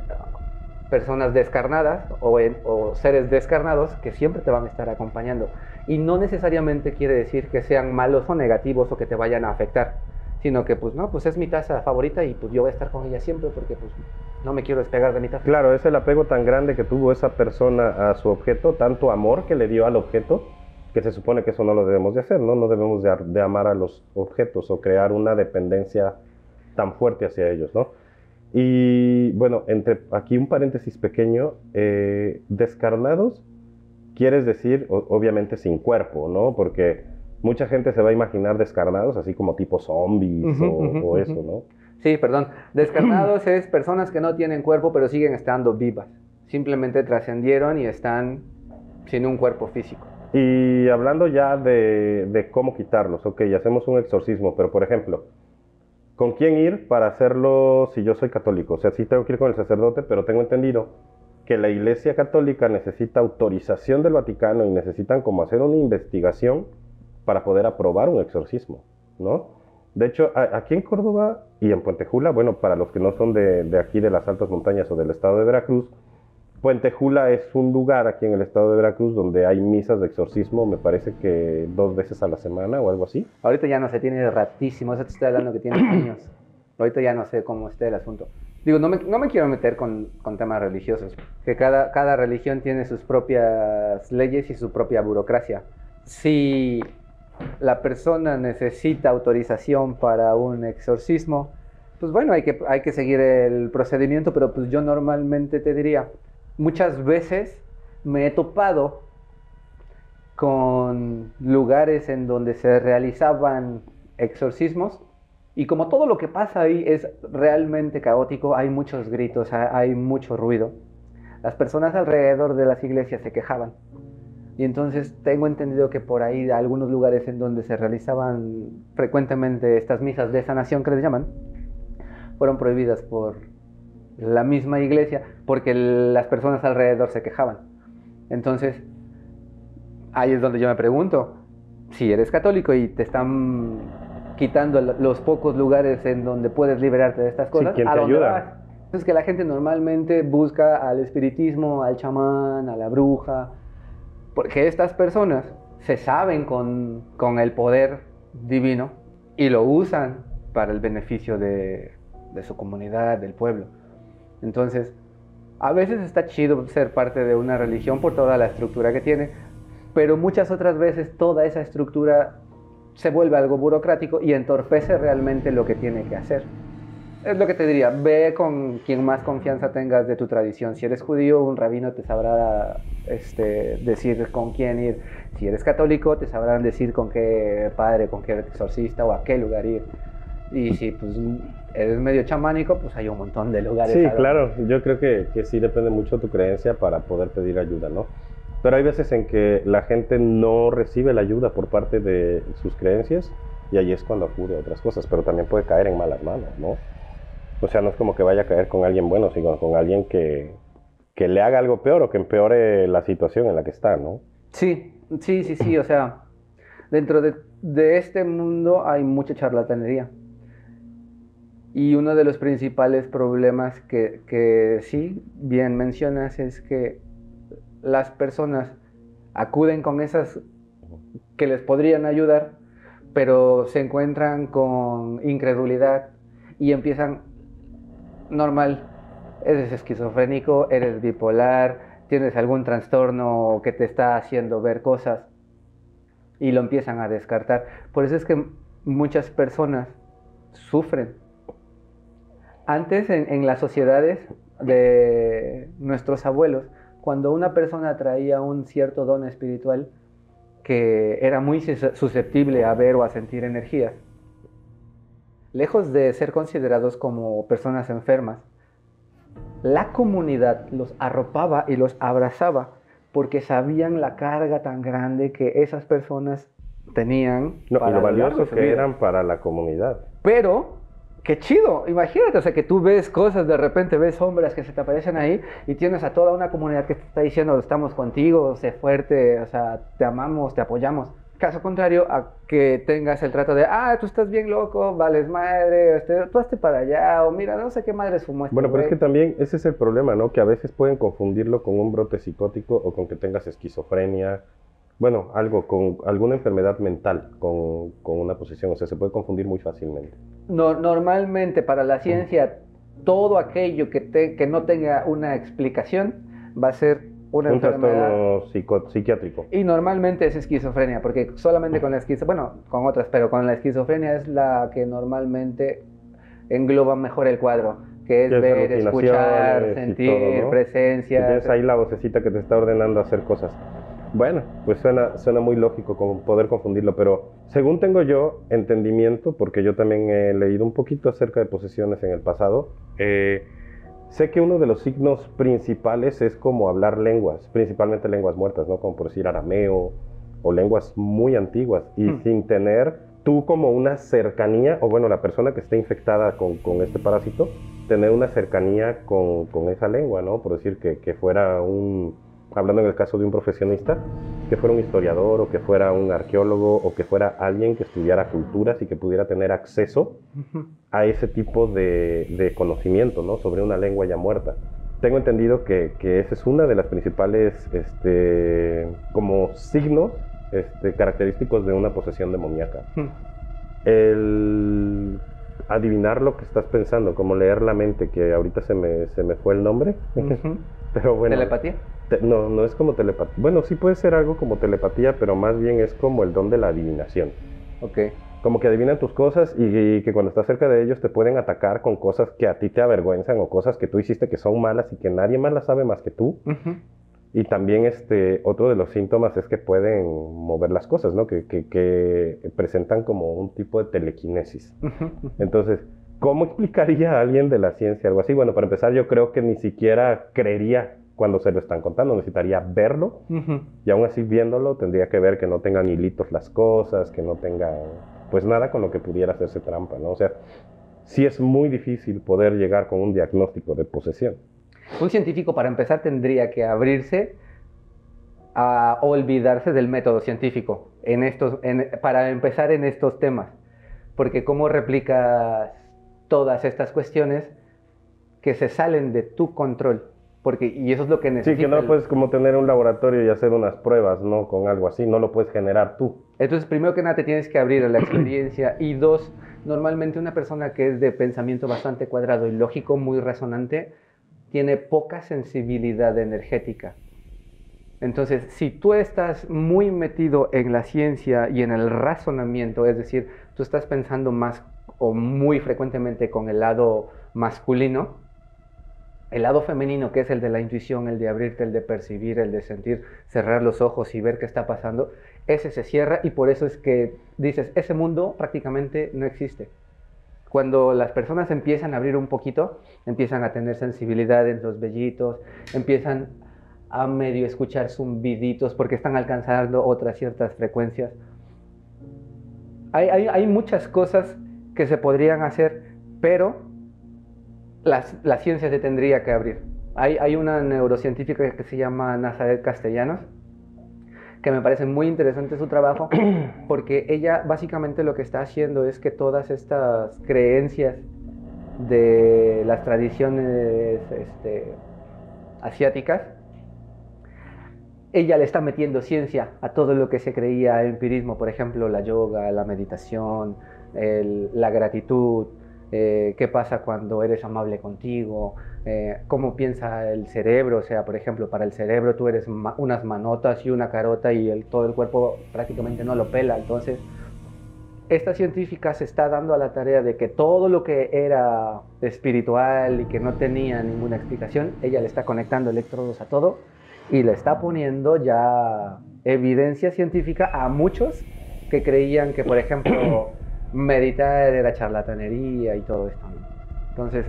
personas descarnadas o, en, o seres descarnados que siempre te van a estar acompañando. Y no necesariamente quiere decir que sean malos o negativos o que te vayan a afectar, sino que pues no, pues es mi taza favorita y pues yo voy a estar con ella siempre porque pues no me quiero despegar de mi taza. Claro, es el apego tan grande que tuvo esa persona a su objeto, tanto amor que le dio al objeto, que se supone que eso no lo debemos de hacer, ¿no? No debemos de, de amar a los objetos o crear una dependencia tan fuerte hacia ellos, ¿no? Y bueno, entre aquí un paréntesis pequeño, eh, descarnados, quieres decir o, obviamente sin cuerpo, ¿no? Porque mucha gente se va a imaginar descarnados, así como tipo zombies uh-huh, o, uh-huh, o eso, ¿no? Sí, perdón. Descarnados es personas que no tienen cuerpo, pero siguen estando vivas. Simplemente trascendieron y están sin un cuerpo físico. Y hablando ya de, de cómo quitarlos, ok, hacemos un exorcismo, pero por ejemplo, ¿con quién ir para hacerlo si yo soy católico? O sea, sí tengo que ir con el sacerdote, pero tengo entendido que la Iglesia Católica necesita autorización del Vaticano y necesitan como hacer una investigación para poder aprobar un exorcismo, ¿no? De hecho, aquí en Córdoba y en Puente Jula, bueno, para los que no son de, de aquí, de las altas montañas o del estado de Veracruz, Puente Jula es un lugar aquí en el estado de Veracruz donde hay misas de exorcismo, me parece que dos veces a la semana o algo así. Ahorita ya no se tiene ratísimo, eso te estoy hablando que tiene años. Ahorita ya no sé cómo esté el asunto. Digo, no me, no me quiero meter con, con temas religiosos, que cada, cada religión tiene sus propias leyes y su propia burocracia. Si la persona necesita autorización para un exorcismo, pues bueno, hay que, hay que seguir el procedimiento, pero pues yo normalmente te diría, muchas veces me he topado con lugares en donde se realizaban exorcismos y como todo lo que pasa ahí es realmente caótico, hay muchos gritos, hay mucho ruido, las personas alrededor de las iglesias se quejaban. Y entonces tengo entendido que por ahí, algunos lugares en donde se realizaban frecuentemente estas misas de sanación, que les llaman, fueron prohibidas por la misma iglesia, porque las personas alrededor se quejaban. Entonces, ahí es donde yo me pregunto, si eres católico y te están quitando los pocos lugares en donde puedes liberarte de estas cosas, sí, ¿quién te ¿a dónde ayuda? Vas? Entonces, que la gente normalmente busca al espiritismo, al chamán, a la bruja, porque estas personas se saben con, con el poder divino y lo usan para el beneficio de, de su comunidad, del pueblo. Entonces, a veces está chido ser parte de una religión por toda la estructura que tiene, pero muchas otras veces toda esa estructura se vuelve algo burocrático y entorpece realmente lo que tiene que hacer. Es lo que te diría, ve con quien más confianza tengas de tu tradición. Si eres judío, un rabino te sabrá este, decir con quién ir. Si eres católico, te sabrán decir con qué padre, con qué exorcista o a qué lugar ir. Y si pues, eres medio chamánico, pues hay un montón de lugares. Sí, claro, yo creo que, que sí depende mucho de tu creencia para poder pedir ayuda, ¿no? Pero hay veces en que la gente no recibe la ayuda por parte de sus creencias y ahí es cuando acude a otras cosas, pero también puede caer en malas manos, ¿no? O sea, no es como que vaya a caer con alguien bueno, sino con alguien que, que le haga algo peor o que empeore la situación en la que está, ¿no? Sí, sí, sí, sí, o sea, dentro de, de este mundo hay mucha charlatanería. Y uno de los principales problemas que, que sí, bien mencionas, es que las personas acuden con esas que les podrían ayudar, pero se encuentran con incredulidad y empiezan... normal, eres esquizofrénico, eres bipolar, tienes algún trastorno que te está haciendo ver cosas y lo empiezan a descartar. Por eso es que muchas personas sufren. Antes en, en las sociedades de nuestros abuelos, cuando una persona traía un cierto don espiritual que era muy susceptible a ver o a sentir energías, lejos de ser considerados como personas enfermas, la comunidad los arropaba y los abrazaba porque sabían la carga tan grande que esas personas tenían. No, para y lo valioso que vida. Eran para la comunidad. Pero, qué chido, imagínate, o sea, que tú ves cosas, de repente ves sombras que se te aparecen ahí y tienes a toda una comunidad que te está diciendo, estamos contigo, sé fuerte, o sea, te amamos, te apoyamos. Caso contrario a que tengas el trato de, ah, tú estás bien loco, vales madre, tú hazte para allá, o mira, no sé qué madres fumó este. Bueno, pero güey. Es que también ese es el problema, ¿no? Que a veces pueden confundirlo con un brote psicótico o con que tengas esquizofrenia, bueno, algo, con alguna enfermedad mental, con, con una posesión, o sea, se puede confundir muy fácilmente. No, normalmente para la ciencia, mm. todo aquello que, te, que no tenga una explicación va a ser... Una un trastorno psiquiátrico. Y normalmente es esquizofrenia, porque solamente con la esquizofrenia, bueno, con otras, pero con la esquizofrenia es la que normalmente engloba mejor el cuadro, que es, es ver, escuchar, sentir, todo, ¿no? Presencia. Tienes ahí la vocecita que te está ordenando hacer cosas. Bueno, pues suena, suena muy lógico con poder confundirlo, pero según tengo yo entendimiento, porque yo también he leído un poquito acerca de posesiones en el pasado, eh, sé que uno de los signos principales es como hablar lenguas, principalmente lenguas muertas, ¿no? Como por decir arameo o lenguas muy antiguas y mm. sin tener tú como una cercanía, o bueno, la persona que esté infectada con, con este parásito, tener una cercanía con, con esa lengua, ¿no? Por decir que, que fuera un, hablando en el caso de un profesionista, que fuera un historiador o que fuera un arqueólogo o que fuera alguien que estudiara culturas y que pudiera tener acceso a ese tipo de, de conocimiento, ¿no? Sobre una lengua ya muerta. Tengo entendido que, que esa es una de las principales este, como signos este, característicos de una posesión demoníaca. El adivinar lo que estás pensando, como leer la mente, que ahorita se me, se me fue el nombre. Pero bueno, ¿telepatía? Te, no, no es como telepatía. Bueno, sí puede ser algo como telepatía, pero más bien es como el don de la adivinación. Ok. Como que adivinan tus cosas y, y que cuando estás cerca de ellos te pueden atacar con cosas que a ti te avergüenzan o cosas que tú hiciste que son malas y que nadie más las sabe más que tú. Uh-huh. Y también este, otro de los síntomas es que pueden mover las cosas, ¿no? Que, que, que presentan como un tipo de telequinesis. Uh-huh. Entonces... ¿cómo explicaría a alguien de la ciencia algo así? Bueno, para empezar, yo creo que ni siquiera creería cuando se lo están contando. Necesitaría verlo. Uh-huh. Y aún así, viéndolo, tendría que ver que no tengan hilitos las cosas, que no tengan, pues, nada con lo que pudiera hacerse trampa, ¿no? O sea, sí es muy difícil poder llegar con un diagnóstico de posesión. Un científico, para empezar, tendría que abrirse a olvidarse del método científico en estos, en, para empezar en estos temas. Porque ¿cómo replicas todas estas cuestiones que se salen de tu control? Porque, y eso es lo que necesitas. Sí, que no puedes como tener un laboratorio y hacer unas pruebas, ¿no? Con algo así, no lo puedes generar tú. Entonces, primero que nada, te tienes que abrir a la experiencia. Y dos, normalmente una persona que es de pensamiento bastante cuadrado y lógico, muy razonante, tiene poca sensibilidad energética. Entonces, si tú estás muy metido en la ciencia y en el razonamiento, es decir, tú estás pensando más o muy frecuentemente con el lado masculino, el lado femenino, que es el de la intuición, el de abrirte, el de percibir, el de sentir, cerrar los ojos y ver qué está pasando, ese se cierra, y por eso es que dices, ese mundo prácticamente no existe. Cuando las personas empiezan a abrir un poquito, empiezan a tener sensibilidad en los vellitos, empiezan a medio escuchar zumbiditos porque están alcanzando otras ciertas frecuencias. Hay, hay, hay muchas cosas que se podrían hacer, pero las, la ciencia se tendría que abrir. Hay, hay una neurocientífica que se llama Nazareth Castellanos, que me parece muy interesante su trabajo, porque ella básicamente lo que está haciendo es que todas estas creencias de las tradiciones este, asiáticas, ella le está metiendo ciencia a todo lo que se creía empirismo, por ejemplo, la yoga, la meditación, el, la gratitud, eh, qué pasa cuando eres amable contigo, Eh, cómo piensa el cerebro. O sea, por ejemplo, para el cerebro tú eres ma unas manotas y una carota, y el, todo el cuerpo prácticamente no lo pela. Entonces, esta científica se está dando a la tarea de que todo lo que era espiritual y que no tenía ninguna explicación, ella le está conectando electrodos a todo y le está poniendo ya evidencia científica a muchos que creían que, por ejemplo, meditar era charlatanería y todo esto, ¿no? Entonces,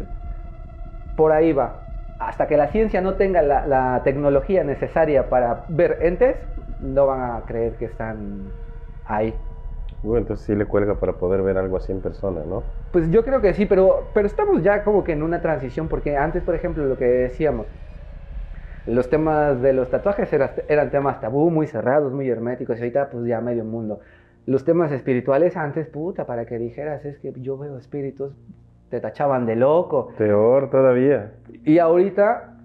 por ahí va. Hasta que la ciencia no tenga la, la tecnología necesaria para ver entes, no van a creer que están ahí. Bueno, entonces sí le cuelga para poder ver algo así en persona, ¿no? Pues yo creo que sí, pero, pero estamos ya como que en una transición, porque antes, por ejemplo, lo que decíamos, los temas de los tatuajes eran, eran temas tabú, muy cerrados, muy herméticos, y ahorita pues ya medio mundo. Los temas espirituales antes, puta, para que dijeras, es que yo veo espíritus, te tachaban de loco. Peor todavía. Y ahorita,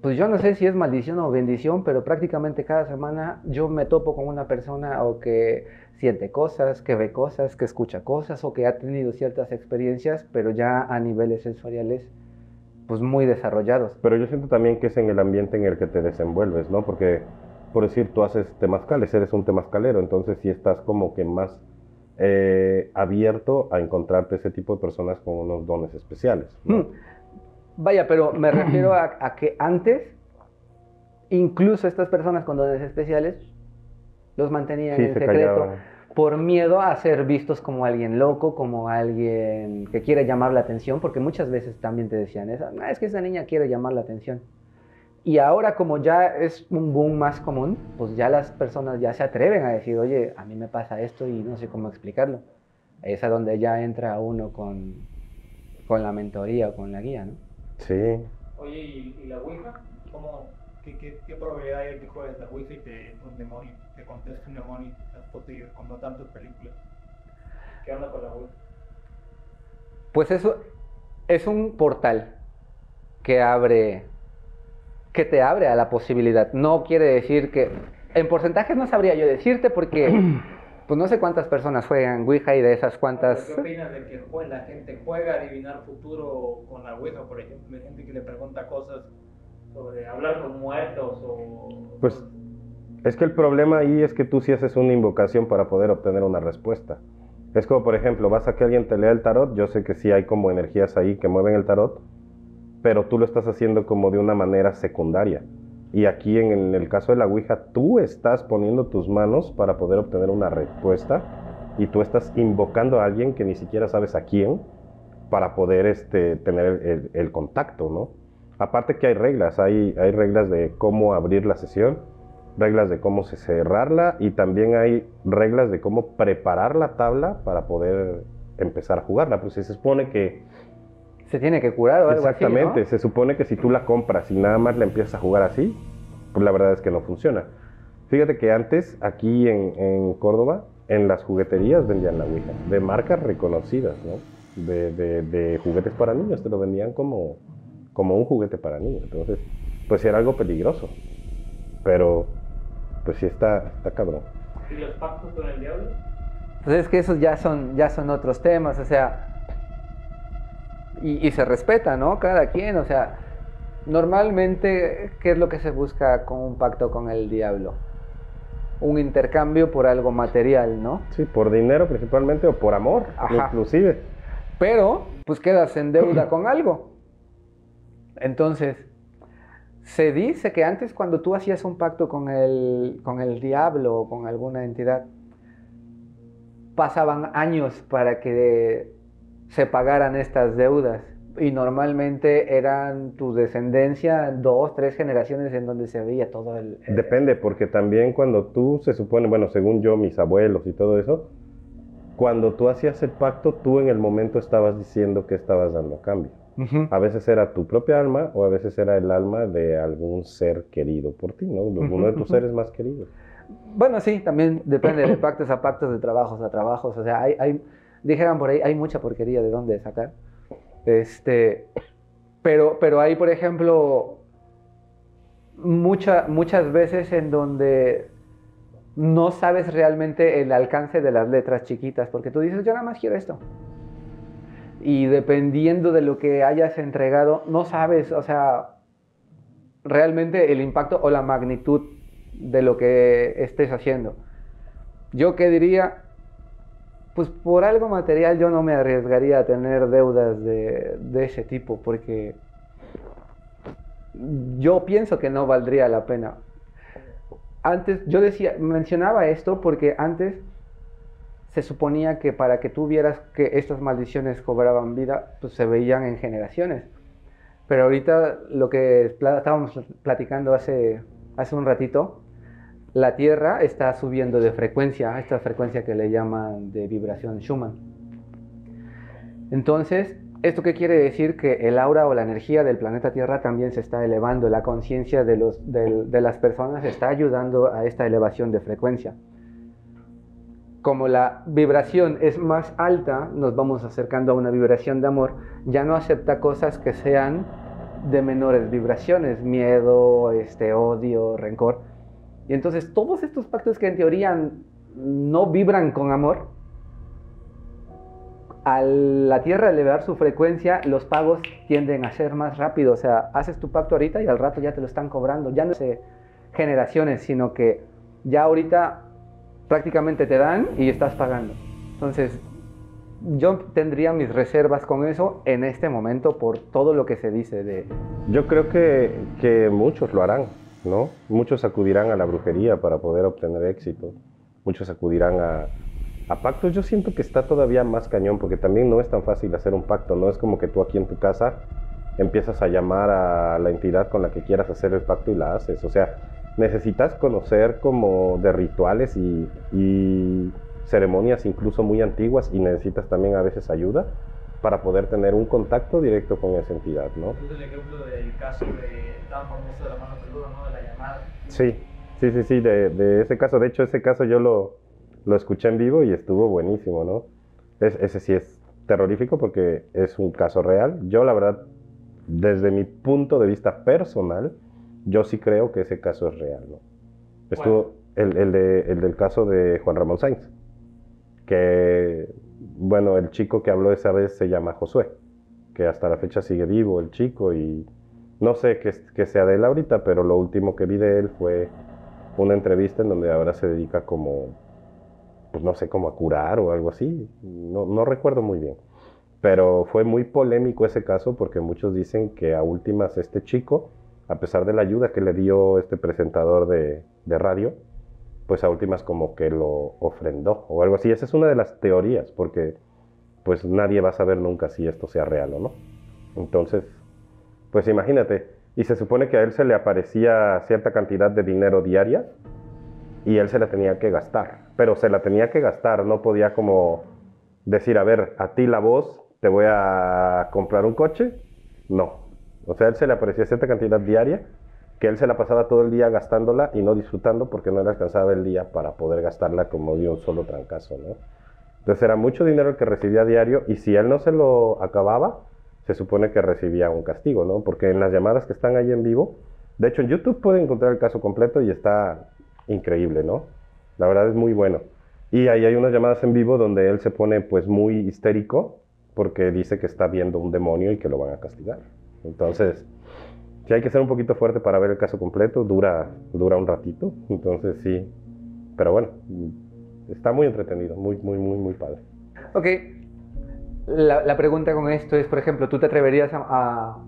pues yo no sé si es maldición o bendición, pero prácticamente cada semana yo me topo con una persona o que siente cosas, que ve cosas, que escucha cosas, o que ha tenido ciertas experiencias, pero ya a niveles sensoriales pues muy desarrollados. Pero yo siento también que es en el ambiente en el que te desenvuelves, ¿no? Porque, por decir, tú haces temazcales, eres un temazcalero, entonces sí estás como que más... Eh, abierto a encontrarte ese tipo de personas con unos dones especiales, ¿no? Mm. Vaya, pero me refiero a, a que antes, incluso estas personas con dones especiales, los mantenían sí, en se secreto callaban. Por miedo a ser vistos como alguien loco, como alguien que quiere llamar la atención, porque muchas veces también te decían eso, no, es que esa niña quiere llamar la atención. Y ahora, como ya es un boom más común, pues ya las personas ya se atreven a decir, oye, a mí me pasa esto y no sé cómo explicarlo. Es a donde ya entra uno con, con la mentoría o con la guía, ¿no? Sí. Oye, ¿y, y la Ouija? ¿Cómo, qué, qué, ¿Qué probabilidad hay de que juegues la Ouija y te, un demonio, te conteste un demonio como tantas películas? ¿Qué onda con la Ouija? Pues eso es un portal que abre... que te abre a la posibilidad. No quiere decir que... En porcentajes no sabría yo decirte porque... Pues no sé cuántas personas juegan Ouija y de esas cuántas... ¿Qué opinas de que la gente juega a adivinar futuro con la Ouija? Por ejemplo, hay gente que le pregunta cosas sobre hablar con muertos o... Pues es que el problema ahí es que tú sí haces una invocación para poder obtener una respuesta. Es como, por ejemplo, vas a que alguien te lea el tarot. Yo sé que sí hay como energías ahí que mueven el tarot, pero tú lo estás haciendo como de una manera secundaria. Y aquí en el caso de la Ouija, tú estás poniendo tus manos para poder obtener una respuesta y tú estás invocando a alguien que ni siquiera sabes a quién para poder este, tener el, el contacto, ¿no? Aparte que hay reglas, hay, hay reglas de cómo abrir la sesión, reglas de cómo cerrarla y también hay reglas de cómo preparar la tabla para poder empezar a jugarla. Pues se supone que se tiene que curar o algo así, ¿no? Exactamente, se supone que si tú la compras y nada más la empiezas a jugar así, pues la verdad es que no funciona. Fíjate que antes, aquí en, en Córdoba, en las jugueterías vendían la Ouija, de marcas reconocidas, ¿no? De, de, de juguetes para niños, te lo vendían como, como un juguete para niños. Entonces, pues era algo peligroso, pero pues sí está, está cabrón. ¿Y los pactos con el diablo? Pues es que esos ya son, ya son otros temas, o sea... Y, y se respeta, ¿no? Cada quien, o sea, normalmente, ¿qué es lo que se busca con un pacto con el diablo? Un intercambio por algo material, ¿no? Sí, por dinero principalmente o por amor, ajá, inclusive. pero pues quedas en deuda con algo. Entonces, se dice que antes, cuando tú hacías un pacto con el, con el diablo o con alguna entidad, pasaban años para que se pagaran estas deudas, y normalmente eran tu descendencia, dos, tres generaciones en donde se veía todo el... el... Depende, porque también cuando tú, se supone, bueno, según yo, mis abuelos y todo eso, cuando tú hacías el pacto, tú en el momento estabas diciendo que estabas dando a cambio. Uh-huh. A veces era tu propia alma, o a veces era el alma de algún ser querido por ti, ¿no? Uno de tus seres más queridos. Bueno, sí, también depende de pactos a pactos, de trabajos a trabajos. O sea, hay, hay, dijeran por ahí, hay mucha porquería de dónde sacar. Este, pero, pero hay, por ejemplo, mucha, muchas veces en donde no sabes realmente el alcance de las letras chiquitas, porque tú dices, yo nada más quiero esto. Y dependiendo de lo que hayas entregado, no sabes, o sea, realmente el impacto o la magnitud de lo que estés haciendo. Yo qué diría, pues por algo material yo no me arriesgaría a tener deudas de, de ese tipo, porque yo pienso que no valdría la pena. Antes, yo decía, mencionaba esto porque antes se suponía que para que tú vieras que estas maldiciones cobraban vida, pues se veían en generaciones. Pero ahorita, lo que pl- estábamos platicando hace, hace un ratito, la Tierra está subiendo de frecuencia, esta frecuencia que le llaman de vibración Schumann. Entonces, ¿esto qué quiere decir? Que el aura o la energía del planeta Tierra también se está elevando, la conciencia de, de, de las personas está ayudando a esta elevación de frecuencia. Como la vibración es más alta, nos vamos acercando a una vibración de amor, ya no acepta cosas que sean de menores vibraciones, miedo, este, odio, rencor. Y entonces todos estos pactos que en teoría no vibran con amor, a la Tierra elevar su frecuencia, los pagos tienden a ser más rápidos. O sea, haces tu pacto ahorita y al rato ya te lo están cobrando. Ya no es generaciones, sino que ya ahorita prácticamente te dan y estás pagando. Entonces, yo tendría mis reservas con eso en este momento por todo lo que se dice de... Yo creo que, que muchos lo harán, ¿no? Muchos acudirán a la brujería para poder obtener éxito, muchos acudirán a, a pactos. Yo siento que está todavía más cañón, porque también no es tan fácil hacer un pacto, no es como que tú aquí en tu casa empiezas a llamar a la entidad con la que quieras hacer el pacto y la haces. O sea, necesitas conocer como de rituales y, y ceremonias incluso muy antiguas, y necesitas también a veces ayuda para poder tener un contacto directo con esa entidad, ¿no? Es el ejemplo del caso de tan famoso de la mano peluda, ¿no? De la llamada. Sí, sí, sí, sí, de, de ese caso. De hecho, ese caso yo lo, lo escuché en vivo y estuvo buenísimo, ¿no? Es, ese sí es terrorífico porque es un caso real. Yo, la verdad, desde mi punto de vista personal, yo sí creo que ese caso es real, ¿no? Estuvo el, el, de, el del caso de Juan Ramón Sainz, que... Bueno, el chico que habló esa vez se llama Josué, que hasta la fecha sigue vivo el chico, y no sé qué, qué sea de él ahorita, pero lo último que vi de él fue una entrevista en donde ahora se dedica como, pues no sé, como a curar o algo así, no, no recuerdo muy bien. Pero fue muy polémico ese caso porque muchos dicen que a últimas este chico, a pesar de la ayuda que le dio este presentador de, de radio, pues a últimas como que lo ofrendó o algo así. Esa es una de las teorías, porque pues nadie va a saber nunca si esto sea real o no. Entonces, pues imagínate, y se supone que a él se le aparecía cierta cantidad de dinero diaria y él se la tenía que gastar, pero se la tenía que gastar, no podía como decir, a ver, a ti la voz, te voy a comprar un coche, no. O sea, a él se le aparecía cierta cantidad diaria que él se la pasaba todo el día gastándola y no disfrutando porque no le alcanzaba el día para poder gastarla como de un solo trancazo, ¿no? Entonces era mucho dinero el que recibía diario, y si él no se lo acababa, se supone que recibía un castigo, ¿no? Porque en las llamadas que están ahí en vivo, de hecho en YouTube pueden encontrar el caso completo y está increíble, ¿no? La verdad es muy bueno. Y ahí hay unas llamadas en vivo donde él se pone pues muy histérico porque dice que está viendo un demonio y que lo van a castigar. Entonces... sí, hay que ser un poquito fuerte para ver el caso completo, dura, dura un ratito, entonces sí, pero bueno, está muy entretenido, muy, muy, muy, muy padre. Ok, la, la pregunta con esto es, por ejemplo, ¿tú te atreverías a, a,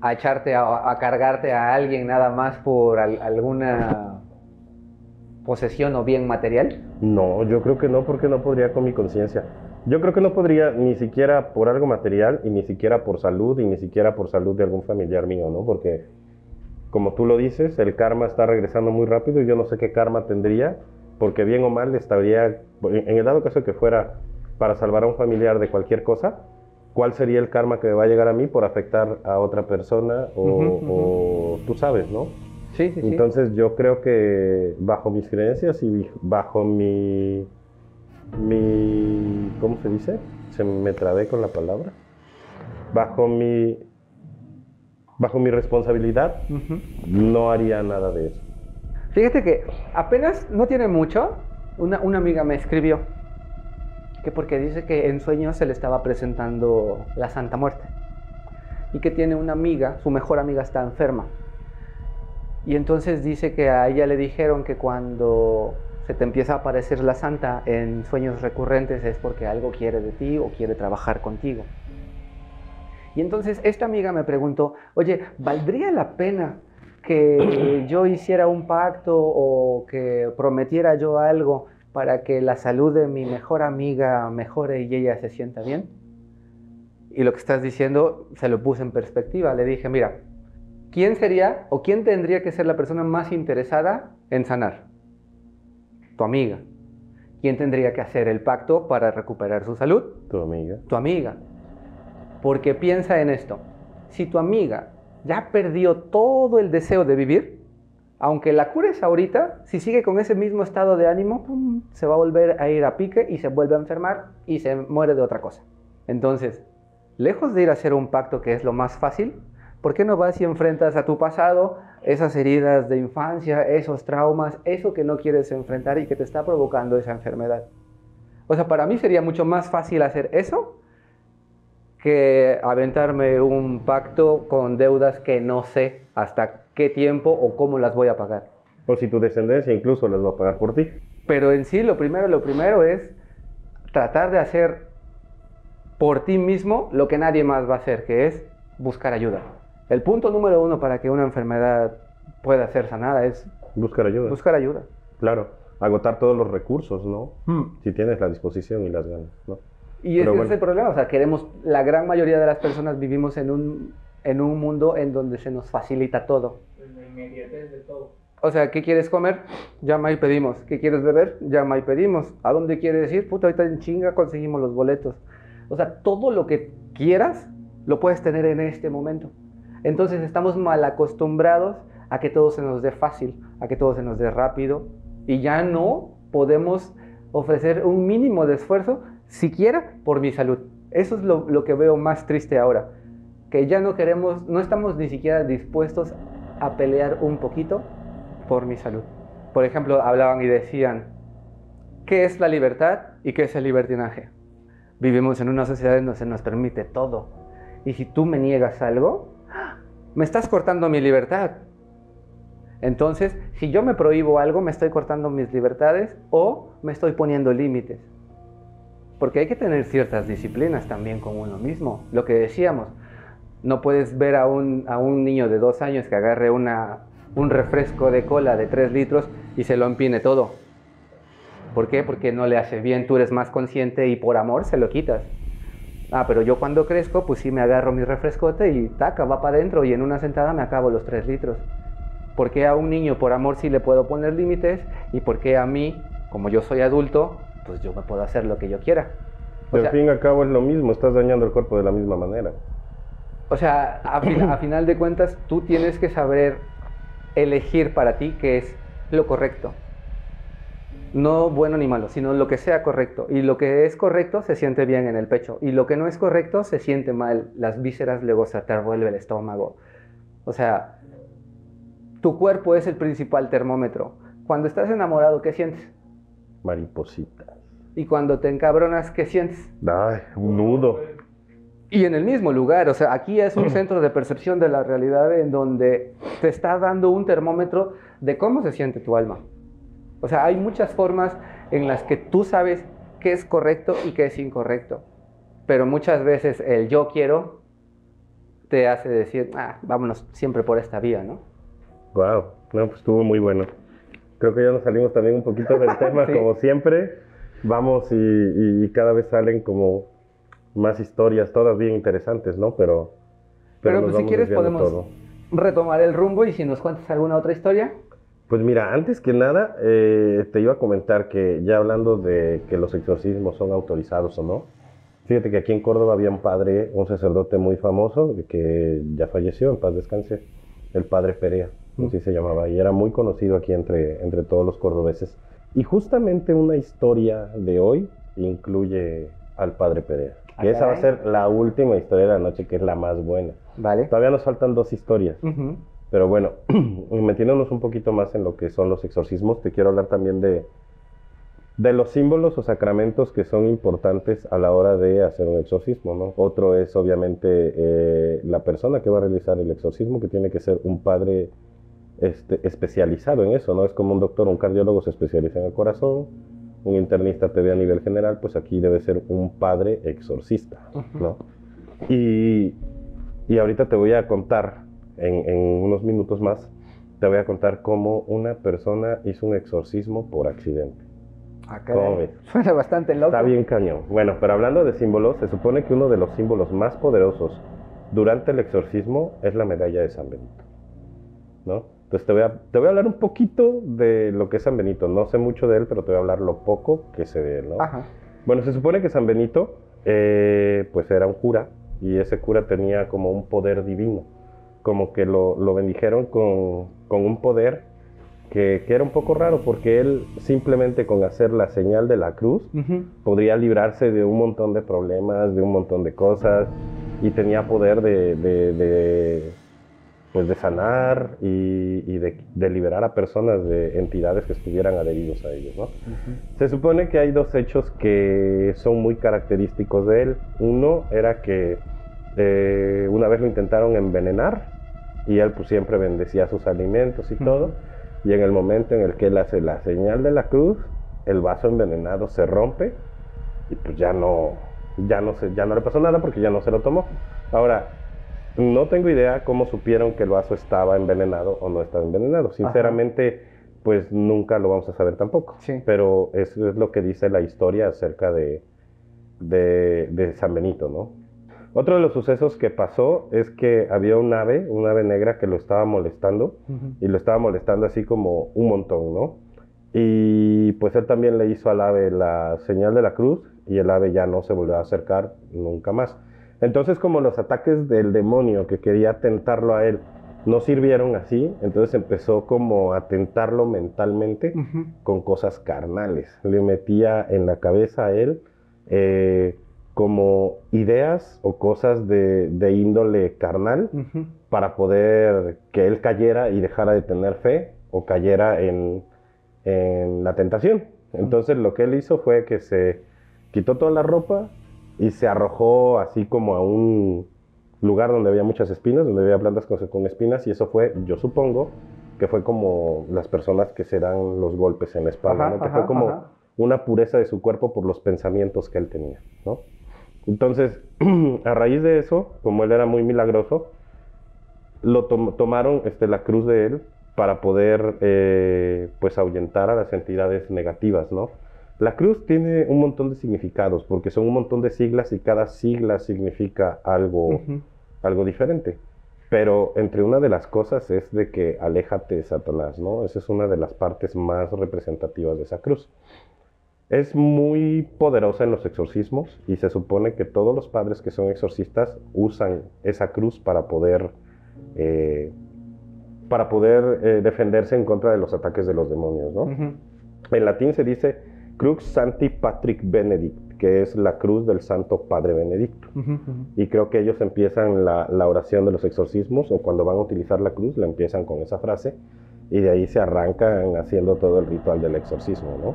a echarte, a, a cargarte a alguien nada más por al, alguna posesión o bien material? No, yo creo que no, porque no podría con mi conciencia. Yo creo que no podría ni siquiera por algo material, y ni siquiera por salud, y ni siquiera por salud de algún familiar mío, ¿no? Porque, como tú lo dices, el karma está regresando muy rápido y yo no sé qué karma tendría, porque bien o mal estaría, en el dado caso que fuera para salvar a un familiar de cualquier cosa, ¿cuál sería el karma que me va a llegar a mí por afectar a otra persona? O, uh-huh, uh-huh. o tú sabes, ¿no? Sí, sí, Entonces sí. yo creo que bajo mis creencias y bajo mi... mi... ¿cómo se dice? Se me trabé con la palabra. Bajo mi... bajo mi responsabilidad, uh-huh. no haría nada de eso. Fíjate que apenas, no tiene mucho, una, una amiga me escribió que porque dice que en sueños se le estaba presentando la Santa Muerte y que tiene una amiga, su mejor amiga está enferma, y entonces dice que a ella le dijeron que cuando se te empieza a aparecer la Santa en sueños recurrentes es porque algo quiere de ti o quiere trabajar contigo. Y entonces esta amiga me preguntó, oye, ¿valdría la pena que yo hiciera un pacto o que prometiera yo algo para que la salud de mi mejor amiga mejore y ella se sienta bien? Y lo que estás diciendo se lo puse en perspectiva. Le dije, mira, ¿quién sería o quién tendría que ser la persona más interesada en sanar? Tu amiga. ¿Quién tendría que hacer el pacto para recuperar su salud? Tu amiga. Tu amiga. Porque piensa en esto, si tu amiga ya perdió todo el deseo de vivir, aunque la cures ahorita, si sigue con ese mismo estado de ánimo, pum, se va a volver a ir a pique y se vuelve a enfermar y se muere de otra cosa. Entonces, lejos de ir a hacer un pacto que es lo más fácil, ¿por qué no vas y enfrentas a tu pasado, esas heridas de infancia, esos traumas, eso que no quieres enfrentar y que te está provocando esa enfermedad? O sea, para mí sería mucho más fácil hacer eso que aventarme un pacto con deudas que no sé hasta qué tiempo o cómo las voy a pagar. O si tu descendencia incluso las va a pagar por ti. Pero en sí, lo primero, lo primero es tratar de hacer por ti mismo lo que nadie más va a hacer, que es buscar ayuda. El punto número uno para que una enfermedad pueda ser sanada es... buscar ayuda. Buscar ayuda. Claro, agotar todos los recursos, ¿no? Hmm. Si tienes la disposición y las ganas, ¿no? Y ese bueno. es el problema, o sea, queremos, la gran mayoría de las personas vivimos en un, en un mundo en donde se nos facilita todo. La inmediatez de todo. O sea, ¿qué quieres comer? Llama y pedimos. ¿Qué quieres beber? Llama y pedimos. ¿A dónde quieres ir? Puta, ahorita en chinga conseguimos los boletos. O sea, todo lo que quieras lo puedes tener en este momento. Entonces estamos mal acostumbrados a que todo se nos dé fácil, a que todo se nos dé rápido, y ya no podemos ofrecer un mínimo de esfuerzo siquiera por mi salud. Eso es lo, lo que veo más triste ahora, que ya no queremos, no estamos ni siquiera dispuestos a pelear un poquito por mi salud. Por ejemplo, hablaban y decían, ¿qué es la libertad y qué es el libertinaje? Vivimos en una sociedad en donde se nos permite todo, y si tú me niegas algo, me estás cortando mi libertad. Entonces, si yo me prohíbo algo, me estoy cortando mis libertades o me estoy poniendo límites. Porque hay que tener ciertas disciplinas también con uno mismo. Lo que decíamos, no puedes ver a un, a un niño de dos años que agarre una, un refresco de cola de tres litros y se lo empine todo. ¿Por qué? Porque no le hace bien, tú eres más consciente y por amor se lo quitas. Ah, pero yo cuando crezco, pues sí me agarro mi refrescote y taca, va para adentro y en una sentada me acabo los tres litros. ¿Por qué a un niño por amor sí le puedo poner límites? ¿Y por qué a mí, como yo soy adulto, pues yo me puedo hacer lo que yo quiera? Al fin y al cabo es lo mismo, estás dañando el cuerpo de la misma manera. O sea, a, fin, a final de cuentas, tú tienes que saber elegir para ti qué es lo correcto. No bueno ni malo, sino lo que sea correcto. Y lo que es correcto se siente bien en el pecho. Y lo que no es correcto se siente mal. Las vísceras, luego se te revuelve el estómago. O sea, tu cuerpo es el principal termómetro. Cuando estás enamorado, ¿qué sientes? Maripositas. Y cuando te encabronas, ¿qué sientes? Ay, un nudo. Y en el mismo lugar, o sea, aquí es un centro de percepción de la realidad en donde te está dando un termómetro de cómo se siente tu alma. O sea, hay muchas formas en las que tú sabes qué es correcto y qué es incorrecto. Pero muchas veces el yo quiero te hace decir, ah, vámonos siempre por esta vía, ¿no? Wow, no, pues estuvo muy bueno. Creo que ya nos salimos también un poquito del tema, sí. Como siempre. Vamos y, y, y cada vez salen como más historias, todas bien interesantes, ¿no? Pero, pero, pero pues si quieres podemos todo. retomar el rumbo y si nos cuentas alguna otra historia. Pues mira, antes que nada, eh, te iba a comentar que ya hablando de que los exorcismos son autorizados o no, fíjate que aquí en Córdoba había un padre, un sacerdote muy famoso que ya falleció, en paz descanse, el Padre Perea, mm. así se llamaba, y era muy conocido aquí entre, entre todos los cordobeses. Y justamente una historia de hoy incluye al Padre Perea, que okay. esa va a ser la última historia de la noche, que es la más buena. Vale. Todavía nos faltan dos historias, uh-huh. pero bueno, metiéndonos un poquito más en lo que son los exorcismos, te quiero hablar también de, de los símbolos o sacramentos que son importantes a la hora de hacer un exorcismo, ¿no? Otro es obviamente eh, la persona que va a realizar el exorcismo, que tiene que ser un padre Este, especializado en eso, ¿no? Es como un doctor, un cardiólogo se especializa en el corazón, un internista te ve a nivel general, pues aquí debe ser un padre exorcista, ¿no? Uh-huh. y, y ahorita te voy a contar, en, en unos minutos más, te voy a contar cómo una persona hizo un exorcismo por accidente. Ah, caray. Suena bastante loco. Está bien cañón. Bueno, pero hablando de símbolos, se supone que uno de los símbolos más poderosos durante el exorcismo es la medalla de San Benito, ¿no? Entonces te voy, a, te voy a hablar un poquito de lo que es San Benito. No sé mucho de él, pero te voy a hablar lo poco que sé de él, ¿no? Ajá. Bueno, se supone que San Benito, eh, pues era un cura, y ese cura tenía como un poder divino, como que lo, lo bendijeron con, con un poder que, que era un poco raro, porque él simplemente con hacer la señal de la cruz, uh-huh. podría librarse de un montón de problemas, de un montón de cosas, y tenía poder de... de, de pues de sanar y, y de, de liberar a personas de entidades que estuvieran adheridos a ellos, ¿no? Uh-huh. Se supone que hay dos hechos que son muy característicos de él. Uno era que eh, una vez lo intentaron envenenar y él pues siempre bendecía sus alimentos y uh-huh. todo. Y en el momento en el que él hace la señal de la cruz, el vaso envenenado se rompe y pues ya no, ya no, se, ya no le pasó nada porque ya no se lo tomó. Ahora, no tengo idea cómo supieron que el vaso estaba envenenado o no estaba envenenado. Sinceramente, ajá. pues nunca lo vamos a saber tampoco. Sí. Pero eso es lo que dice la historia acerca de, de, de San Benito, ¿no? Otro de los sucesos que pasó es que había un ave, un ave negra que lo estaba molestando. Uh-huh. Y lo estaba molestando así como un montón, ¿no? Y pues él también le hizo al ave la señal de la cruz y el ave ya no se volvió a acercar nunca más. Entonces, como los ataques del demonio que quería tentarlo a él no sirvieron así, entonces empezó como a tentarlo mentalmente uh-huh. con cosas carnales. Le metía en la cabeza a él eh, como ideas o cosas de, de índole carnal uh-huh. para poder que él cayera y dejara de tener fe o cayera en, en la tentación. Entonces, uh-huh. lo que él hizo fue que se quitó toda la ropa, y se arrojó así como a un lugar donde había muchas espinas, donde había plantas con, con espinas, y eso fue, yo supongo, que fue como las personas que se dan los golpes en la espalda, ajá, ¿no? Que ajá, fue como ajá. una pureza de su cuerpo por los pensamientos que él tenía, ¿no? Entonces, a raíz de eso, como él era muy milagroso, lo tom tomaron este, la cruz de él para poder, eh, pues, ahuyentar a las entidades negativas, ¿no? La cruz tiene un montón de significados, porque son un montón de siglas y cada sigla significa algo, uh-huh. algo diferente. Pero entre una de las cosas es de que aléjate de Satanás, ¿no? Esa es una de las partes más representativas de esa cruz. Es muy poderosa en los exorcismos y se supone que todos los padres que son exorcistas usan esa cruz para poder, eh, para poder eh, defenderse en contra de los ataques de los demonios, ¿no? Uh-huh. En latín se dice Crux Sancti Patrick Benedict, que es la cruz del Santo Padre Benedicto. Uh-huh, uh-huh. Y creo que ellos empiezan la, la oración de los exorcismos, o cuando van a utilizar la cruz, la empiezan con esa frase, y de ahí se arrancan haciendo todo el ritual del exorcismo, ¿no?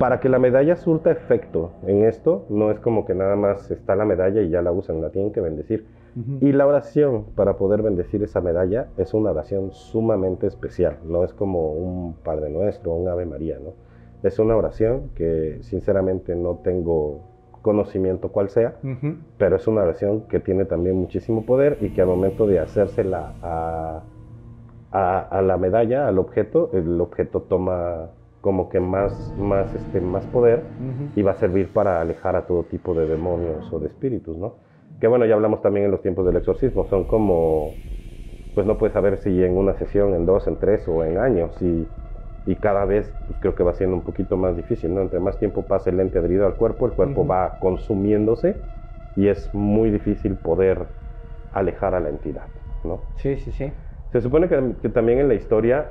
Para que la medalla surta efecto en esto, no es como que nada más está la medalla y ya la usan, la tienen que bendecir. Uh-huh. Y la oración para poder bendecir esa medalla es una oración sumamente especial, no es como un Padre Nuestro, un Ave María, ¿no? Es una oración que sinceramente no tengo conocimiento cual sea, uh-huh. pero es una oración que tiene también muchísimo poder y que al momento de hacérsela a, a, a la medalla, al objeto, el objeto toma como que más, más, este, más poder uh-huh. y va a servir para alejar a todo tipo de demonios o de espíritus, ¿no? Que bueno, ya hablamos también en los tiempos del exorcismo, son como, pues no puedes saber si en una sesión, en dos, en tres o en años, y, y cada vez creo que va siendo un poquito más difícil, ¿no? Entre más tiempo pasa el ente adherido al cuerpo, el cuerpo uh-huh. va consumiéndose y es muy difícil poder alejar a la entidad, ¿no? Sí, sí, sí. Se supone que, que también en la historia,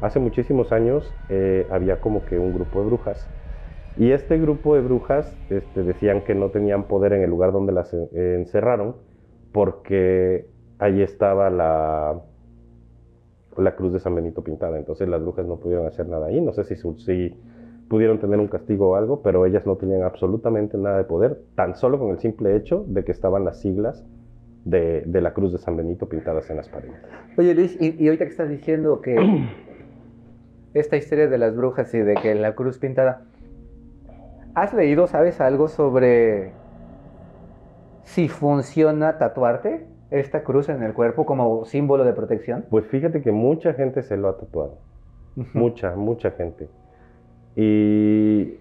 hace muchísimos años, eh, había como que un grupo de brujas. Y este grupo de brujas este, decían que no tenían poder en el lugar donde las eh, encerraron, porque allí estaba la, la cruz de San Benito pintada. Entonces las brujas no pudieron hacer nada ahí. No sé si, si pudieron tener un castigo o algo, pero ellas no tenían absolutamente nada de poder, tan solo con el simple hecho de que estaban las siglas de, de la cruz de San Benito pintadas en las paredes. Oye Luis, y, y ahorita que estás diciendo que esta historia de las brujas y de que la cruz pintada... ¿Has leído, sabes, algo sobre si funciona tatuarte esta cruz en el cuerpo como símbolo de protección? Pues fíjate que mucha gente se lo ha tatuado. Uh-huh. Mucha, mucha gente. Y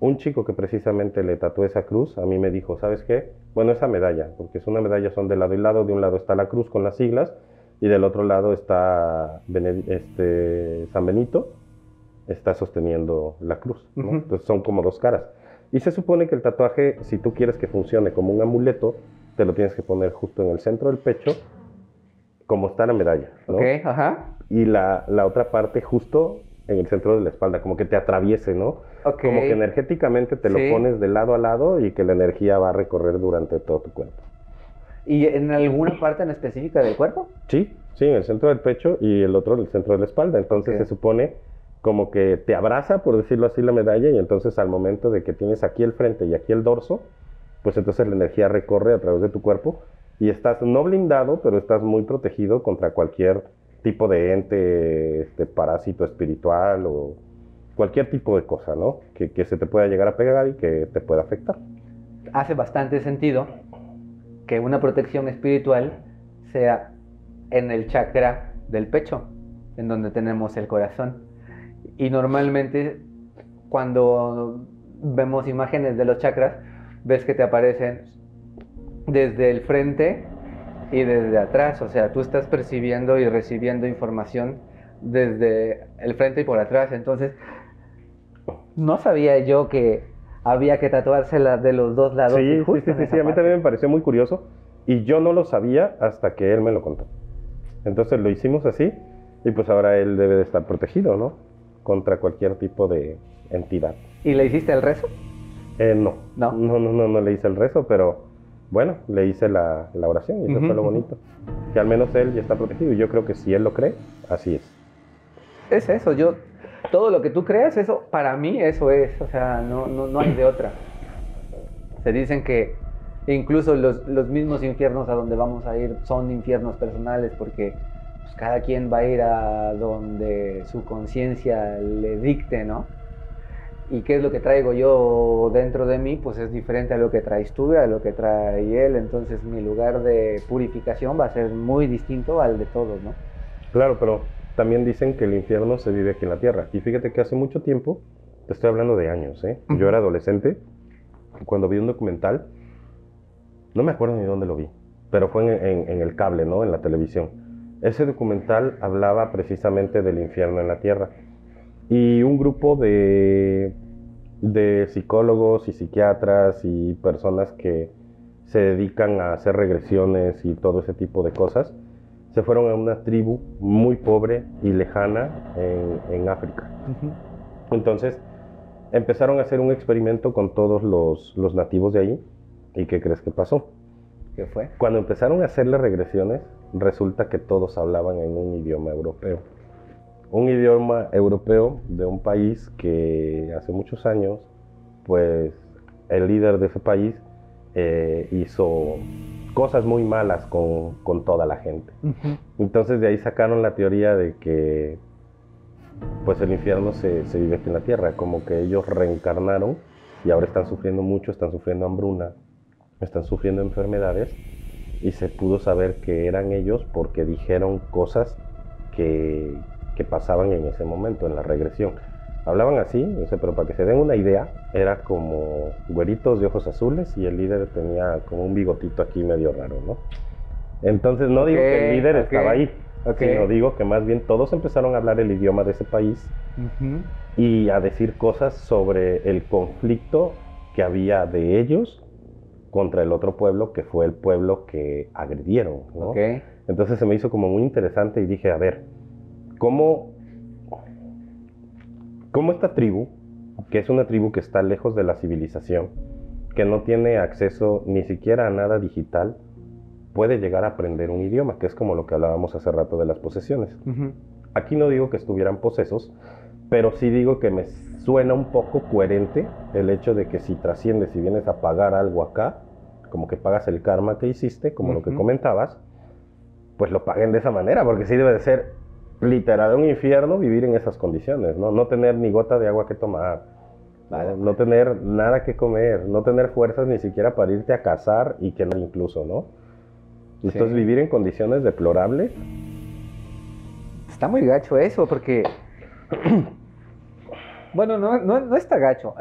un chico que precisamente le tatué esa cruz, a mí me dijo, ¿sabes qué? Bueno, esa medalla, porque es una medalla, son de lado y lado. De un lado está la cruz con las siglas y del otro lado está Bened- este, San Benito. Está sosteniendo la cruz, ¿no? Uh-huh. Entonces son como dos caras. Y se supone que el tatuaje, si tú quieres que funcione como un amuleto, te lo tienes que poner justo en el centro del pecho, como está la medalla, ¿no? Ok, ajá. Y la, la otra parte justo en el centro de la espalda, como que te atraviese, ¿no? Ok. Como que energéticamente te lo sí. pones de lado a lado y que la energía va a recorrer durante todo tu cuerpo. ¿Y en alguna parte en específica del cuerpo? Sí, sí, en el centro del pecho y el otro en el centro de la espalda. Entonces okay. se supone... como que te abraza, por decirlo así, la medalla, y entonces al momento de que tienes aquí el frente y aquí el dorso, pues entonces la energía recorre a través de tu cuerpo y estás no blindado, pero estás muy protegido contra cualquier tipo de ente, este, parásito espiritual o cualquier tipo de cosa, ¿no? Que, que se te pueda llegar a pegar y que te pueda afectar. Hace bastante sentido que una protección espiritual sea en el chakra del pecho, en donde tenemos el corazón. Y normalmente cuando vemos imágenes de los chakras, ves que te aparecen desde el frente y desde atrás. O sea, tú estás percibiendo y recibiendo información desde el frente y por atrás. Entonces, no sabía yo que había que tatuársela de los dos lados. Sí, sí, sí, sí. A mí también me pareció muy curioso y yo no lo sabía hasta que él me lo contó. Entonces lo hicimos así y pues ahora él debe de estar protegido, ¿no? Contra cualquier tipo de entidad. ¿Y le hiciste el rezo? Eh, no. no. No, no, no, no le hice el rezo, pero bueno, le hice la, la oración y eso uh-huh. fue lo bonito. Que al menos él ya está protegido y yo creo que si él lo cree, así es. Es eso, yo, todo lo que tú creas, eso, para mí eso es, o sea, no, no, no hay de otra. Se dicen que incluso los, los mismos infiernos a donde vamos a ir son infiernos personales porque... cada quien va a ir a donde su conciencia le dicte, ¿no? Y qué es lo que traigo yo dentro de mí, pues es diferente a lo que traes tú, a lo que trae él. Entonces mi lugar de purificación va a ser muy distinto al de todos, ¿no? Claro, pero también dicen que el infierno se vive aquí en la tierra. Y fíjate que hace mucho tiempo, te estoy hablando de años, ¿eh? Yo era adolescente, cuando vi un documental, no me acuerdo ni dónde lo vi, pero fue en, en, en el cable, ¿no? En la televisión. Ese documental hablaba precisamente del infierno en la tierra y un grupo de, de psicólogos y psiquiatras y personas que se dedican a hacer regresiones y todo ese tipo de cosas se fueron a una tribu muy pobre y lejana en, en África. Uh-huh. Entonces empezaron a hacer un experimento con todos los, los nativos de ahí. ¿Y qué crees que pasó? ¿Qué fue? Cuando empezaron a hacer las regresiones, resulta que todos hablaban en un idioma europeo. Un idioma europeo de un país que hace muchos años, pues el líder de ese país eh, hizo cosas muy malas con, con toda la gente. Uh-huh. Entonces de ahí sacaron la teoría de que pues el infierno se, se vive aquí en la tierra, como que ellos reencarnaron y ahora están sufriendo mucho, están sufriendo hambruna, están sufriendo enfermedades, y se pudo saber que eran ellos porque dijeron cosas que, que pasaban en ese momento, en la regresión. Hablaban así, no sé, pero para que se den una idea, era como güeritos de ojos azules y el líder tenía como un bigotito aquí medio raro, ¿no? Entonces no okay, digo que el líder okay, estaba ahí, okay. sino digo que más bien todos empezaron a hablar el idioma de ese país uh-huh. y a decir cosas sobre el conflicto que había de ellos contra el otro pueblo, que fue el pueblo que agredieron, ¿no? Okay. Entonces se me hizo como muy interesante y dije, a ver, ¿cómo... Como esta tribu, que es una tribu que está lejos de la civilización, que no tiene acceso ni siquiera a nada digital, puede llegar a aprender un idioma, que es como lo que hablábamos hace rato de las posesiones. Uh-huh. Aquí no digo que estuvieran posesos, pero sí digo que me suena un poco coherente el hecho de que si trasciendes y vienes a pagar algo acá, como que pagas el karma que hiciste, como uh-huh. lo que comentabas, pues lo paguen de esa manera, porque sí debe de ser... literal, un infierno vivir en esas condiciones, ¿no? No tener ni gota de agua que tomar, ¿vale? No tener nada que comer, no tener fuerzas ni siquiera para irte a cazar y que no incluso, ¿no? Entonces sí. Vivir en condiciones deplorables. Está muy gacho eso, porque... bueno, no, no, no está gacho.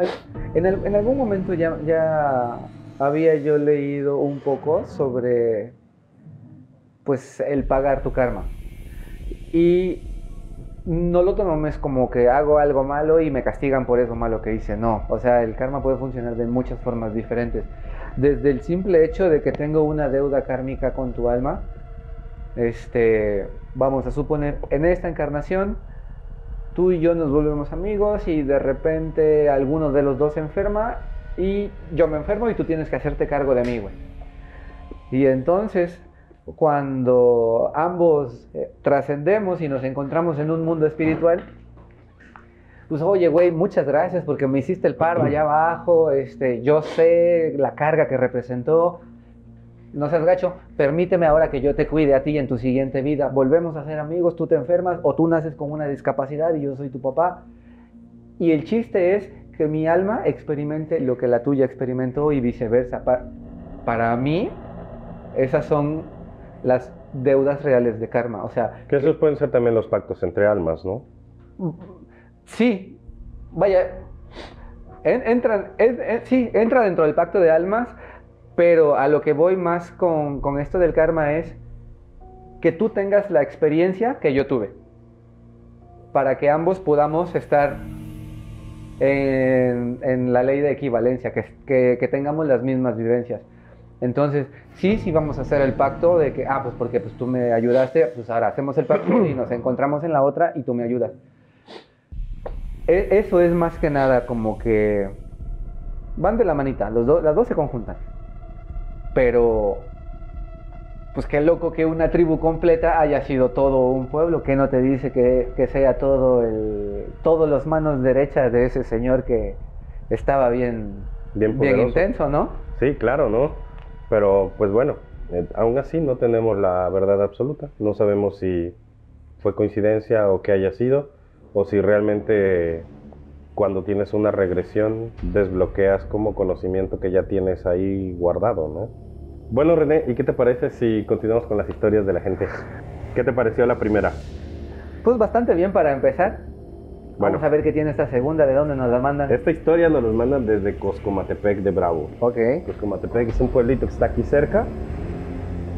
En, el, en algún momento ya, ya había yo leído un poco sobre, pues, el pagar tu karma. Y no lo tomes como que hago algo malo y me castigan por eso malo que hice, no. O sea, el karma puede funcionar de muchas formas diferentes. Desde el simple hecho de que tengo una deuda kármica con tu alma, este, vamos a suponer, en esta encarnación, tú y yo nos volvemos amigos y de repente alguno de los dos se enferma y yo me enfermo y tú tienes que hacerte cargo de mí, güey. Y entonces... cuando ambos eh, trascendemos y nos encontramos en un mundo espiritual, pues oye, güey, muchas gracias porque me hiciste el paro allá abajo, este, yo sé la carga que representó, no seas gacho, permíteme ahora que yo te cuide a ti en tu siguiente vida, volvemos a ser amigos, tú te enfermas o tú naces con una discapacidad y yo soy tu papá. Y el chiste es que mi alma experimente lo que la tuya experimentó y viceversa. Para, para mí, esas son... las deudas reales de karma, o sea... Que esos que, pueden ser también los pactos entre almas, ¿no? Sí, vaya, en, entran, en, en, sí, entra dentro del pacto de almas, pero a lo que voy más con, con esto del karma es que tú tengas la experiencia que yo tuve, para que ambos podamos estar en, en la ley de equivalencia, que, que, que tengamos las mismas vivencias. Entonces, sí, sí vamos a hacer el pacto de que, ah, pues porque pues, tú me ayudaste, pues ahora hacemos el pacto y nos encontramos en la otra y tú me ayudas. E eso es más que nada como que van de la manita, los do las dos se conjuntan. Pero, pues qué loco que una tribu completa haya sido todo un pueblo, que no te dice que, que sea todo el, todos los manos derechas de ese señor que estaba bien, bien, bien intenso, ¿no? Sí, claro, ¿no? Pero, pues bueno, eh, aún así no tenemos la verdad absoluta. No sabemos si fue coincidencia o qué haya sido, o si realmente cuando tienes una regresión desbloqueas como conocimiento que ya tienes ahí guardado, ¿no? Bueno, René, ¿y qué te parece si continuamos con las historias de la gente? ¿Qué te pareció la primera? Pues bastante bien para empezar. Bueno, vamos a ver qué tiene esta segunda, de dónde nos la mandan. Esta historia nos la mandan desde Coscomatepec de Bravo. Ok. Coscomatepec es un pueblito que está aquí cerca,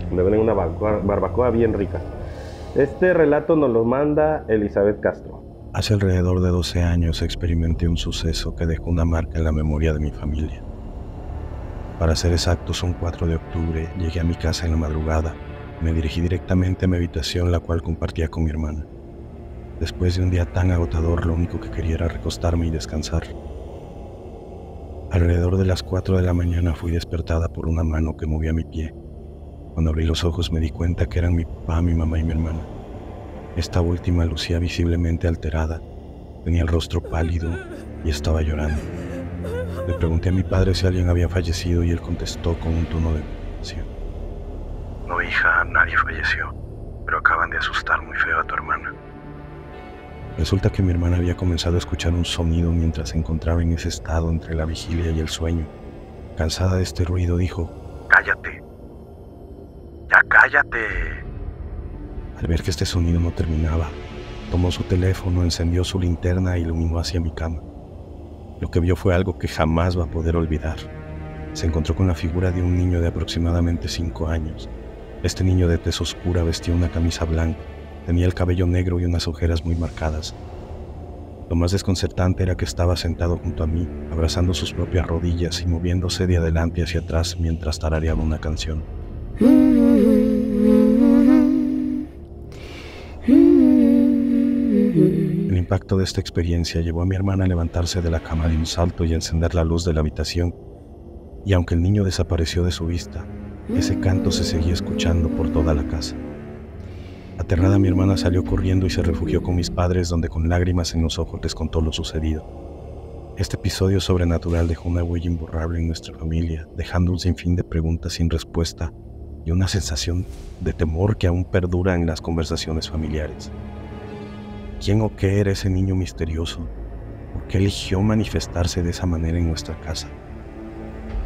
donde venden una barbacoa bien rica. Este relato nos lo manda Elizabeth Castro. Hace alrededor de doce años experimenté un suceso que dejó una marca en la memoria de mi familia. Para ser exactos, un cuatro de octubre llegué a mi casa en la madrugada. Me dirigí directamente a mi habitación, la cual compartía con mi hermana. Después de un día tan agotador, lo único que quería era recostarme y descansar. Alrededor de las cuatro de la mañana fui despertada por una mano que movía mi pie. Cuando abrí los ojos me di cuenta que eran mi papá, mi mamá y mi hermana. Esta última lucía visiblemente alterada, tenía el rostro pálido y estaba llorando. Le pregunté a mi padre si alguien había fallecido y él contestó con un tono de preocupación. No, hija, nadie falleció, pero acaban de asustar muy feo a tu hermana. Resulta que mi hermana había comenzado a escuchar un sonido mientras se encontraba en ese estado entre la vigilia y el sueño. Cansada de este ruido, dijo: «Cállate, ya cállate». Al ver que este sonido no terminaba, tomó su teléfono, encendió su linterna e iluminó hacia mi cama. Lo que vio fue algo que jamás va a poder olvidar. Se encontró con la figura de un niño de aproximadamente cinco años. Este niño de tez oscura vestía una camisa blanca, tenía el cabello negro y unas ojeras muy marcadas. Lo más desconcertante era que estaba sentado junto a mí, abrazando sus propias rodillas y moviéndose de adelante hacia atrás mientras tarareaba una canción. El impacto de esta experiencia llevó a mi hermana a levantarse de la cama de un salto y a encender la luz de la habitación, y aunque el niño desapareció de su vista, ese canto se seguía escuchando por toda la casa. Aterrada, mi hermana salió corriendo y se refugió con mis padres, donde con lágrimas en los ojos les contó lo sucedido. Este episodio sobrenatural dejó una huella imborrable en nuestra familia, dejando un sinfín de preguntas sin respuesta y una sensación de temor que aún perdura en las conversaciones familiares. ¿Quién o qué era ese niño misterioso? ¿Por qué eligió manifestarse de esa manera en nuestra casa?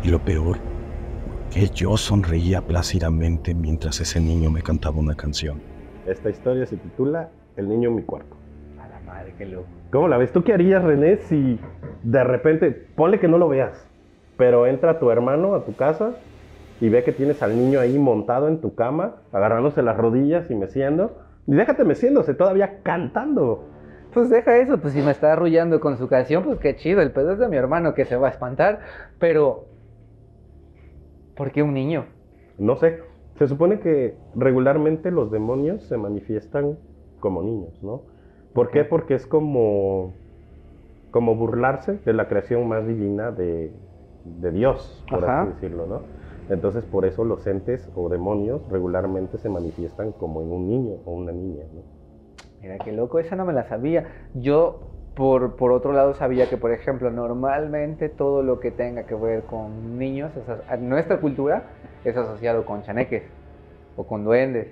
Y lo peor, ¿por qué yo sonreía plácidamente mientras ese niño me cantaba una canción? Esta historia se titula El niño en mi cuarto. A la madre, qué loco. ¿Cómo la ves? ¿Tú qué harías, René, si de repente, ponle que no lo veas, pero entra tu hermano a tu casa y ve que tienes al niño ahí montado en tu cama, agarrándose las rodillas y meciendo? Y déjate meciéndose, todavía cantando. Pues deja eso, pues si me está arrullando con su canción, pues qué chido, el pedo es de mi hermano que se va a espantar, pero ¿por qué un niño? No sé. Se supone que regularmente los demonios se manifiestan como niños, ¿no? ¿Por qué? Porque es como, como burlarse de la creación más divina de, de Dios, por Ajá. así decirlo, ¿no? Entonces, por eso los entes o demonios regularmente se manifiestan como en un niño o una niña, ¿no? Mira, qué loco, esa no me la sabía. Yo, por, por otro lado, sabía que, por ejemplo, normalmente todo lo que tenga que ver con niños, esa, nuestra cultura, es asociado con chaneques o con duendes.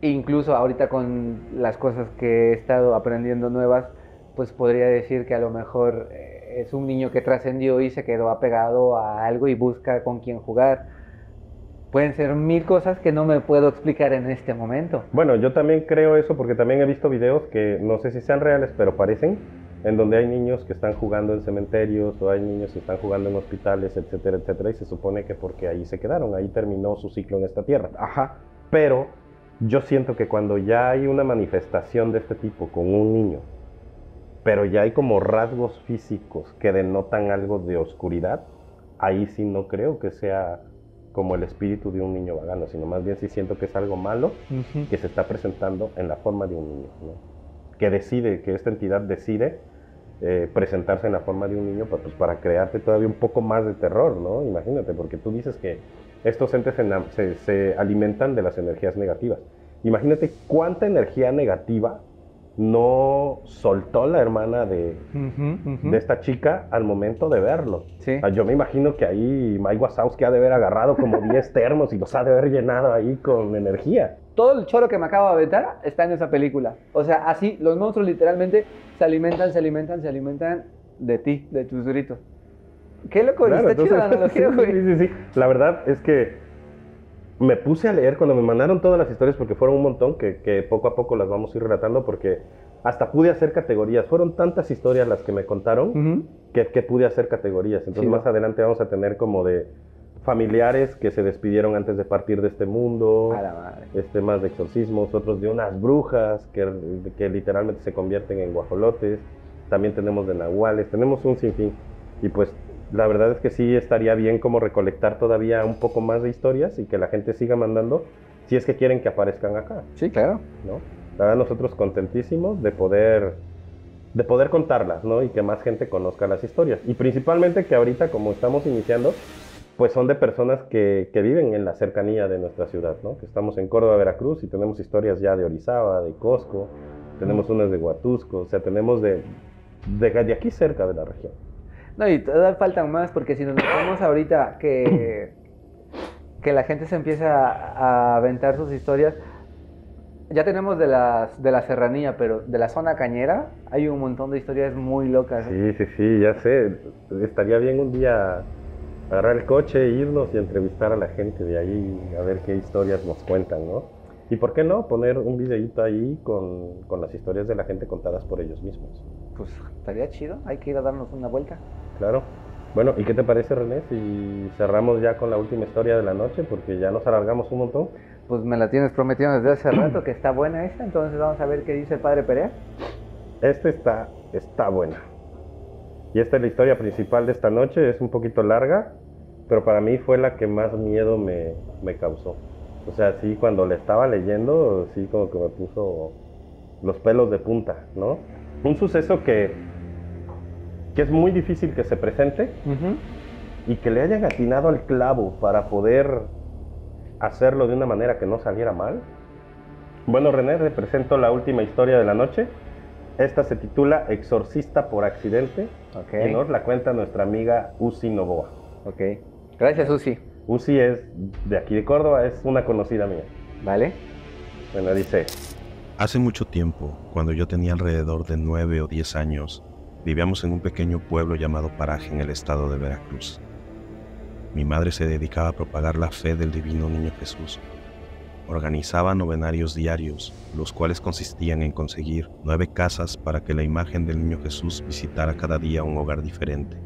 Incluso ahorita con las cosas que he estado aprendiendo nuevas, pues podría decir que a lo mejor es un niño que trascendió y se quedó apegado a algo y busca con quién jugar. Pueden ser mil cosas que no me puedo explicar en este momento. Bueno, yo también creo eso porque también he visto videos que no sé si sean reales, pero parecen, en donde hay niños que están jugando en cementerios o hay niños que están jugando en hospitales, etcétera, etcétera, y se supone que porque ahí se quedaron, ahí terminó su ciclo en esta tierra. Ajá, pero yo siento que cuando ya hay una manifestación de este tipo con un niño, pero ya hay como rasgos físicos que denotan algo de oscuridad, ahí sí no creo que sea como el espíritu de un niño vagando, sino más bien sí siento que es algo malo uh-huh. que se está presentando en la forma de un niño, ¿no? Que decide, que esta entidad decide Eh, presentarse en la forma de un niño para, pues, para crearte todavía un poco más de terror, ¿no? Imagínate, porque tú dices que estos entes se, se alimentan de las energías negativas. Imagínate cuánta energía negativa no soltó la hermana de, uh-huh, uh-huh. de esta chica al momento de verlo. Sí. Yo me imagino que ahí Mike Wazowski ha de haber agarrado como diez termos y los ha de haber llenado ahí con energía. Todo el choro que me acabo de aventar está en esa película. O sea, así, los monstruos literalmente se alimentan, se alimentan, se alimentan de ti, de tus gritos. Qué loco, claro, está entonces, chido la analogía, güey. Sí, sí, sí. La verdad es que me puse a leer cuando me mandaron todas las historias, porque fueron un montón, que, que poco a poco las vamos a ir relatando, porque hasta pude hacer categorías. Fueron tantas historias las que me contaron uh-huh. que, que pude hacer categorías. Entonces, sí, más no. adelante vamos a tener como de familiares que se despidieron antes de partir de este mundo, a la madre. Este, más de exorcismos, otros de unas brujas que, que literalmente se convierten en guajolotes, también tenemos de nahuales, tenemos un sinfín, y pues la verdad es que sí estaría bien como recolectar todavía un poco más de historias y que la gente siga mandando, si es que quieren que aparezcan acá. Sí, claro. ¿No? La verdad, nosotros contentísimos de poder... de poder contarlas, ¿no? Y que más gente conozca las historias, y principalmente que ahorita, como estamos iniciando, pues son de personas que, que viven en la cercanía de nuestra ciudad, ¿no? Que estamos en Córdoba, Veracruz, y tenemos historias ya de Orizaba, de Cosco, tenemos unas de Huatusco, o sea, tenemos de, de, de aquí cerca de la región. No, y todavía faltan más, porque si nos notamos ahorita que, que la gente se empieza a aventar sus historias, Ya tenemos de, las, de la serranía, pero de la zona cañera hay un montón de historias muy locas. Sí, sí, sí, ya sé. Estaría bien un día agarrar el coche, irnos y entrevistar a la gente de ahí, a ver qué historias nos cuentan, ¿no? Y por qué no poner un videíto ahí con, con las historias de la gente contadas por ellos mismos. Pues estaría chido, hay que ir a darnos una vuelta. Claro. Bueno, ¿y qué te parece, René, si cerramos ya con la última historia de la noche? Porque ya nos alargamos un montón. Pues me la tienes prometida desde hace rato que está buena esta, entonces vamos a ver qué dice el Padre Perea. Esta está, está buena. Y esta es la historia principal de esta noche, es un poquito larga, pero para mí fue la que más miedo me, me causó. O sea, sí, cuando la estaba leyendo, sí como que me puso los pelos de punta, ¿no? Un suceso que, que es muy difícil que se presente, uh-huh, y que le hayan atinado al clavo para poder hacerlo de una manera que no saliera mal. Bueno, René, te presento la última historia de la noche. Esta se titula Exorcista por accidente, okay, y nos la cuenta nuestra amiga Uzi Novoa. Okay. Gracias, Uzi. Uzi es de aquí de Córdoba, es una conocida mía. Vale. Bueno, dice: hace mucho tiempo, cuando yo tenía alrededor de nueve o diez años, vivíamos en un pequeño pueblo llamado Paraje en el estado de Veracruz. Mi madre se dedicaba a propagar la fe del divino niño Jesús. Organizaba novenarios diarios, los cuales consistían en conseguir nueve casas para que la imagen del niño Jesús visitara cada día un hogar diferente.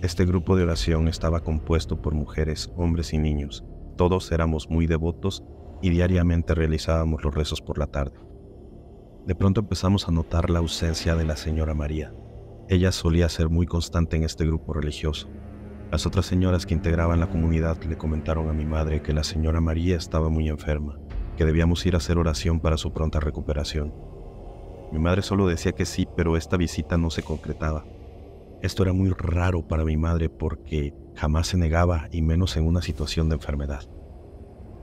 Este grupo de oración estaba compuesto por mujeres, hombres y niños. Todos éramos muy devotos y diariamente realizábamos los rezos por la tarde. De pronto empezamos a notar la ausencia de la señora María. Ella solía ser muy constante en este grupo religioso. Las otras señoras que integraban la comunidad le comentaron a mi madre que la señora María estaba muy enferma, que debíamos ir a hacer oración para su pronta recuperación. Mi madre solo decía que sí, pero esta visita no se concretaba. Esto era muy raro para mi madre porque jamás se negaba, y menos en una situación de enfermedad.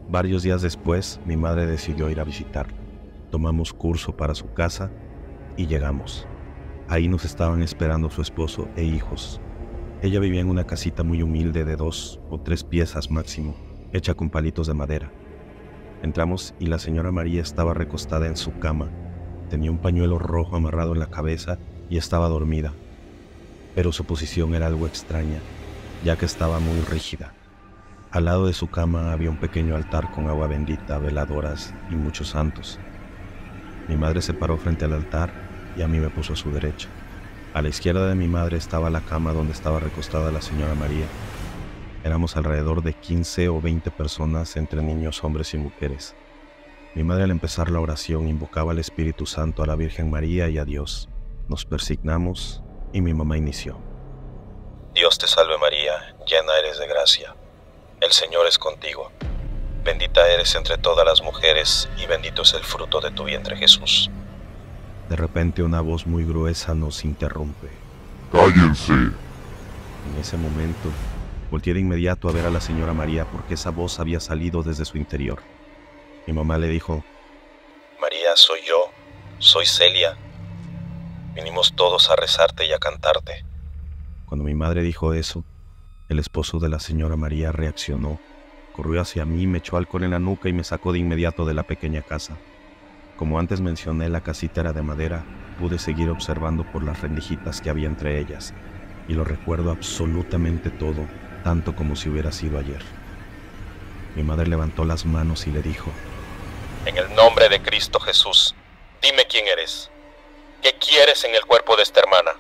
Varios días después, mi madre decidió ir a visitarla. Tomamos curso para su casa y llegamos. Ahí nos estaban esperando su esposo e hijos. Ella vivía en una casita muy humilde de dos o tres piezas máximo, hecha con palitos de madera. Entramos y la señora María estaba recostada en su cama. Tenía un pañuelo rojo amarrado en la cabeza y estaba dormida. Pero su posición era algo extraña, ya que estaba muy rígida. Al lado de su cama había un pequeño altar con agua bendita, veladoras y muchos santos. Mi madre se paró frente al altar y a mí me puso a su derecha. A la izquierda de mi madre estaba la cama donde estaba recostada la señora María. Éramos alrededor de quince o veinte personas, entre niños, hombres y mujeres. Mi madre, al empezar la oración, invocaba al Espíritu Santo, a la Virgen María y a Dios. Nos persignamos y mi mamá inició. Dios te salve María, llena eres de gracia. El Señor es contigo. Bendita eres entre todas las mujeres y bendito es el fruto de tu vientre Jesús. De repente una voz muy gruesa nos interrumpe. ¡Cállense! En ese momento, volteé de inmediato a ver a la señora María porque esa voz había salido desde su interior. Mi mamá le dijo: María, soy yo, soy Celia. Vinimos todos a rezarte y a cantarte. Cuando mi madre dijo eso, el esposo de la señora María reaccionó. Corrió hacia mí, me echó alcohol en la nuca y me sacó de inmediato de la pequeña casa. Como antes mencioné, la casita era de madera, pude seguir observando por las rendijitas que había entre ellas, y lo recuerdo absolutamente todo, tanto como si hubiera sido ayer. Mi madre levantó las manos y le dijo: En el nombre de Cristo Jesús, dime quién eres. ¿Qué quieres en el cuerpo de esta hermana?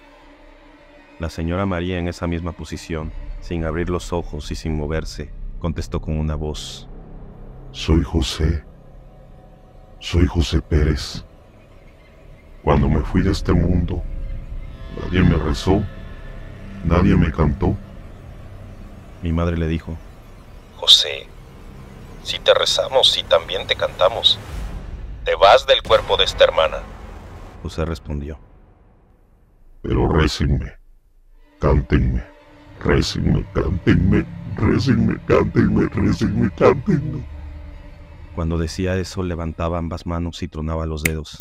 La señora María, en esa misma posición, sin abrir los ojos y sin moverse, contestó con una voz: Soy José. Soy José Pérez. Cuando me fui de este mundo, nadie me rezó, nadie me cantó. Mi madre le dijo: José, si te rezamos, si también te cantamos. Te vas del cuerpo de esta hermana. José respondió: Pero récenme, cántenme, récenme, cántenme, récenme, cántenme, récenme, cántenme. Cuando decía eso, levantaba ambas manos y tronaba los dedos.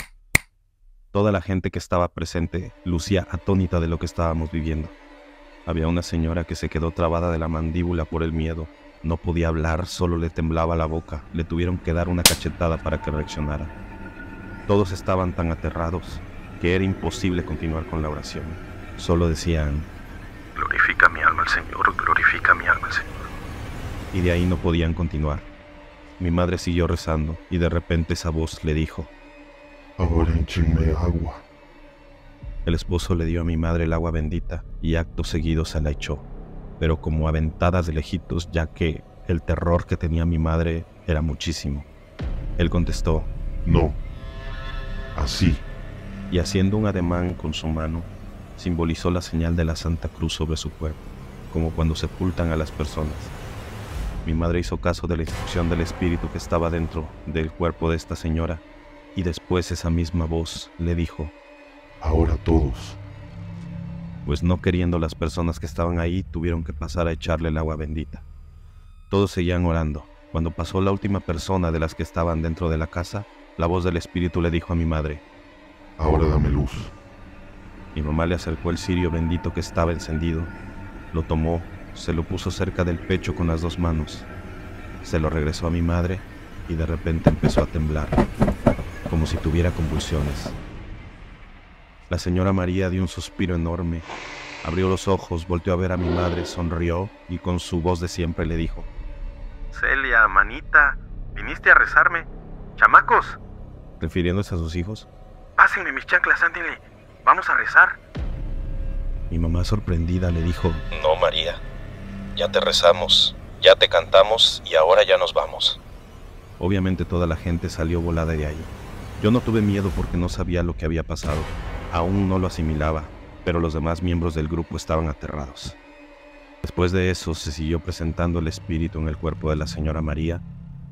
Toda la gente que estaba presente lucía atónita de lo que estábamos viviendo. Había una señora que se quedó trabada de la mandíbula por el miedo, No podía hablar, solo le temblaba la boca. Le tuvieron que dar una cachetada para que reaccionara. Todos estaban tan aterrados que era imposible continuar con la oración. Solo decían: glorifica mi alma al Señor, glorifica mi alma al Señor. Y de ahí no podían continuar. Mi madre siguió rezando y de repente esa voz le dijo: ahora échenme agua. El esposo le dio a mi madre el agua bendita y acto seguido se la echó, pero como aventadas de lejitos, ya que el terror que tenía mi madre era muchísimo. Él contestó: no, así. Y haciendo un ademán con su mano, simbolizó la señal de la Santa Cruz sobre su cuerpo, como cuando sepultan a las personas. Mi madre hizo caso de la instrucción del espíritu que estaba dentro del cuerpo de esta señora, y después esa misma voz le dijo: ahora todos. Pues no queriendo, las personas que estaban ahí tuvieron que pasar a echarle el agua bendita. Todos seguían orando. Cuando pasó la última persona de las que estaban dentro de la casa, la voz del espíritu le dijo a mi madre: ahora dame luz. Mi mamá le acercó el cirio bendito que estaba encendido, lo tomó, se lo puso cerca del pecho con las dos manos, se lo regresó a mi madre y de repente empezó a temblar, como si tuviera convulsiones. La señora María dio un suspiro enorme, abrió los ojos, volteó a ver a mi madre, sonrió y con su voz de siempre le dijo: Celia, manita, viniste a rezarme, chamacos. Refiriéndose a sus hijos: pásenme mis chanclas, ándenle, vamos a rezar. Mi mamá sorprendida le dijo: no, María, ya te rezamos, ya te cantamos y ahora ya nos vamos. Obviamente toda la gente salió volada de ahí. Yo no tuve miedo porque no sabía lo que había pasado. Aún no lo asimilaba, pero los demás miembros del grupo estaban aterrados. Después de eso, se siguió presentando el espíritu en el cuerpo de la señora María,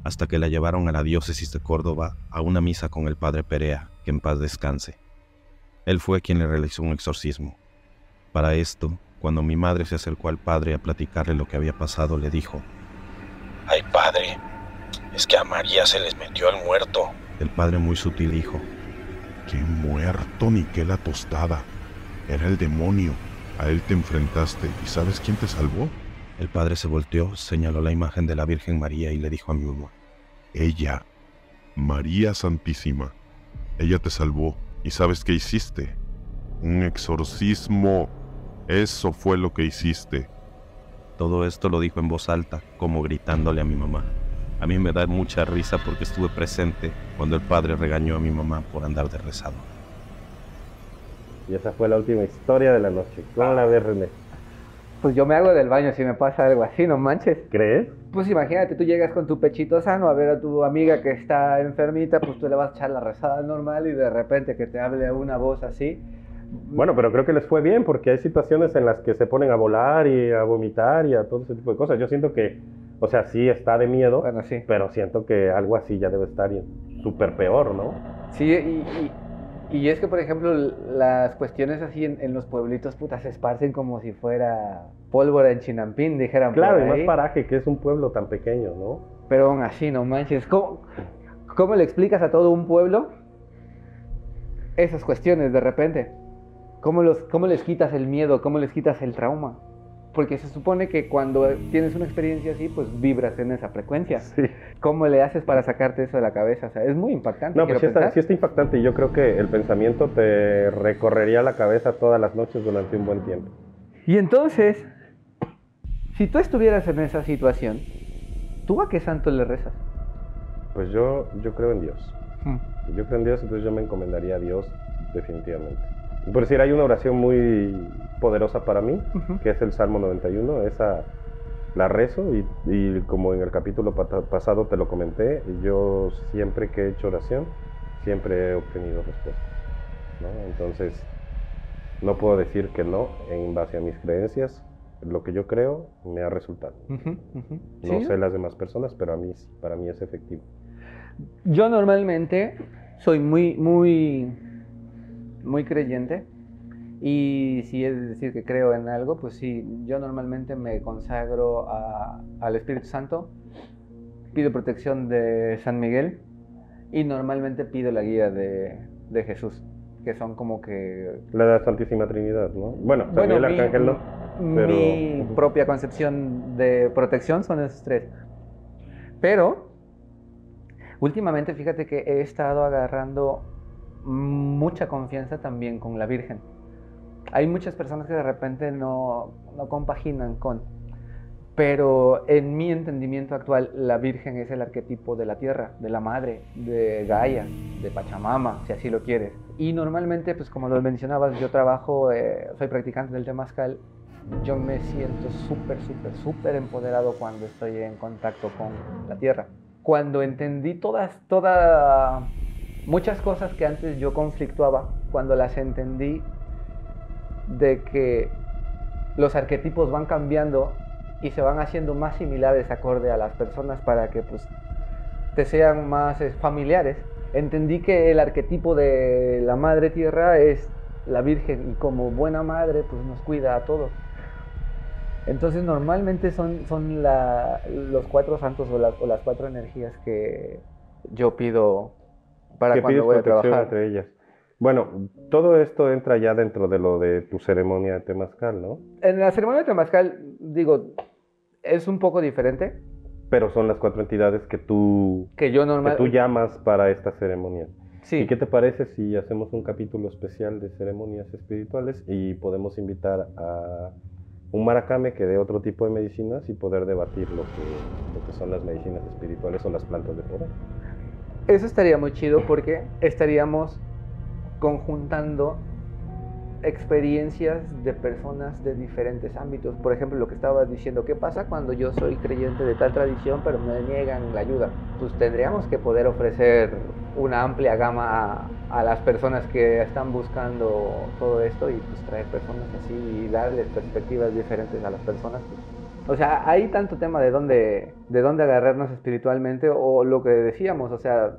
hasta que la llevaron a la diócesis de Córdoba a una misa con el padre Perea, que en paz descanse. Él fue quien le realizó un exorcismo. Para esto, cuando mi madre se acercó al padre a platicarle lo que había pasado, le dijo: ay, padre, es que a María se les metió el muerto. El padre, muy sutil, dijo: qué muerto ni qué la tostada. Era el demonio. A él te enfrentaste. ¿Y sabes quién te salvó? El padre se volteó, señaló la imagen de la Virgen María y le dijo a mi mamá: ella, María Santísima, ella te salvó. ¿Y sabes qué hiciste? Un exorcismo. Eso fue lo que hiciste. Todo esto lo dijo en voz alta, como gritándole a mi mamá. A mí me da mucha risa porque estuve presente cuando el padre regañó a mi mamá por andar de rezado. Y esa fue la última historia de la noche. ¿Cómo la ves, René? Pues yo me hago del baño si me pasa algo así, no manches. ¿Crees? Pues imagínate, tú llegas con tu pechito sano a ver a tu amiga que está enfermita, pues tú le vas a echar la rezada normal y de repente que te hable una voz así. Bueno, pero creo que les fue bien porque hay situaciones en las que se ponen a volar y a vomitar y a todo ese tipo de cosas. Yo siento que... o sea, sí está de miedo, bueno, sí, pero siento que algo así ya debe estar súper peor, ¿no? Sí, y, y, y es que, por ejemplo, las cuestiones así en, en los pueblitos, puta, se esparcen como si fuera pólvora en Chinampín, dijeran. Claro, y más Paraje, que es un pueblo tan pequeño, ¿no? Pero aún así, no manches, ¿cómo, cómo le explicas a todo un pueblo esas cuestiones de repente? ¿Cómo, los, ¿Cómo les quitas el miedo? ¿Cómo les quitas el trauma? Porque se supone que cuando tienes una experiencia así, pues vibras en esa frecuencia. Sí. ¿Cómo le haces para sacarte eso de la cabeza? O sea, es muy impactante. No, pues sí está, sí está impactante y yo creo que el pensamiento te recorrería la cabeza todas las noches durante un buen tiempo. Y entonces, si tú estuvieras en esa situación, ¿tú a qué santo le rezas? Pues yo, yo creo en Dios. Hmm. Yo creo en Dios, entonces yo me encomendaría a Dios definitivamente. Por decir, hay una oración muy poderosa para mí, uh-huh, que es el Salmo noventa y uno, esa la rezo y, y como en el capítulo pasado te lo comenté, yo siempre que he hecho oración, siempre he obtenido respuesta, ¿no? Entonces, no puedo decir que no, en base a mis creencias, lo que yo creo me ha resultado. Uh-huh, uh-huh. No ¿Sí? sé las demás personas, pero a mí, para mí es efectivo. Yo normalmente soy muy, muy... muy creyente y si es decir que creo en algo, pues sí, yo normalmente me consagro a, al Espíritu Santo, pido protección de San Miguel y normalmente pido la guía de, de Jesús, que son como que... la Santísima Trinidad, ¿no? Bueno, San bueno, Miguel Arcángel no. Pero... mi propia concepción de protección son esos tres. Pero últimamente fíjate que he estado agarrando mucha confianza también con la Virgen. Hay muchas personas que de repente no, no compaginan con, pero en mi entendimiento actual la Virgen es el arquetipo de la tierra, de la madre, de Gaia, de Pachamama, si así lo quieres. Y normalmente, pues como lo mencionabas, yo trabajo, eh, soy practicante del temazcal. Yo me siento súper, súper, súper empoderado cuando estoy en contacto con la tierra. Cuando entendí todas, todas, muchas cosas que antes yo conflictuaba, cuando las entendí de que los arquetipos van cambiando y se van haciendo más similares acorde a las personas para que pues, te sean más familiares, entendí que el arquetipo de la Madre Tierra es la Virgen y como buena madre pues, nos cuida a todos. Entonces normalmente son, son la, los cuatro santos o, la, o las cuatro energías que yo pido para cuando voy a trabajar. Entre ellas. Bueno, todo esto entra ya dentro de lo de tu ceremonia de temazcal, ¿no? En la ceremonia de temazcal, digo, es un poco diferente. Pero son las cuatro entidades que tú, que yo normal... que tú llamas para esta ceremonia. Sí. ¿Y qué te parece si hacemos un capítulo especial de ceremonias espirituales y podemos invitar a... un maracame que dé otro tipo de medicinas y poder debatir lo que, lo que son las medicinas espirituales o las plantas de poder? Eso estaría muy chido porque estaríamos conjuntando experiencias de personas de diferentes ámbitos. Por ejemplo, lo que estabas diciendo, ¿qué pasa cuando yo soy creyente de tal tradición pero me niegan la ayuda? Pues tendríamos que poder ofrecer una amplia gama a, a las personas que están buscando todo esto y pues traer personas así y darles perspectivas diferentes a las personas. Pues, o sea, hay tanto tema de dónde, de dónde agarrarnos espiritualmente o lo que decíamos, o sea,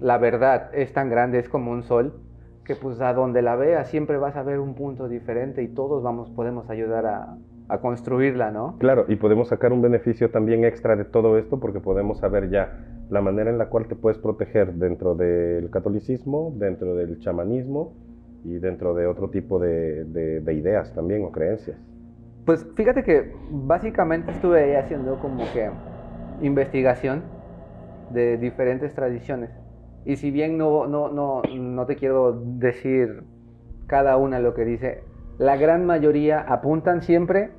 la verdad es tan grande, es como un sol, que pues a donde la veas siempre vas a ver un punto diferente y todos vamos, podemos ayudar a, a construirla, ¿no? Claro, y podemos sacar un beneficio también extra de todo esto porque podemos saber ya la manera en la cual te puedes proteger dentro del catolicismo, dentro del chamanismo y dentro de otro tipo de, de, de ideas también o creencias. Pues fíjate que básicamente estuve haciendo como que investigación de diferentes tradiciones. Y si bien no, no, no, no te quiero decir cada una lo que dice, la gran mayoría apuntan siempre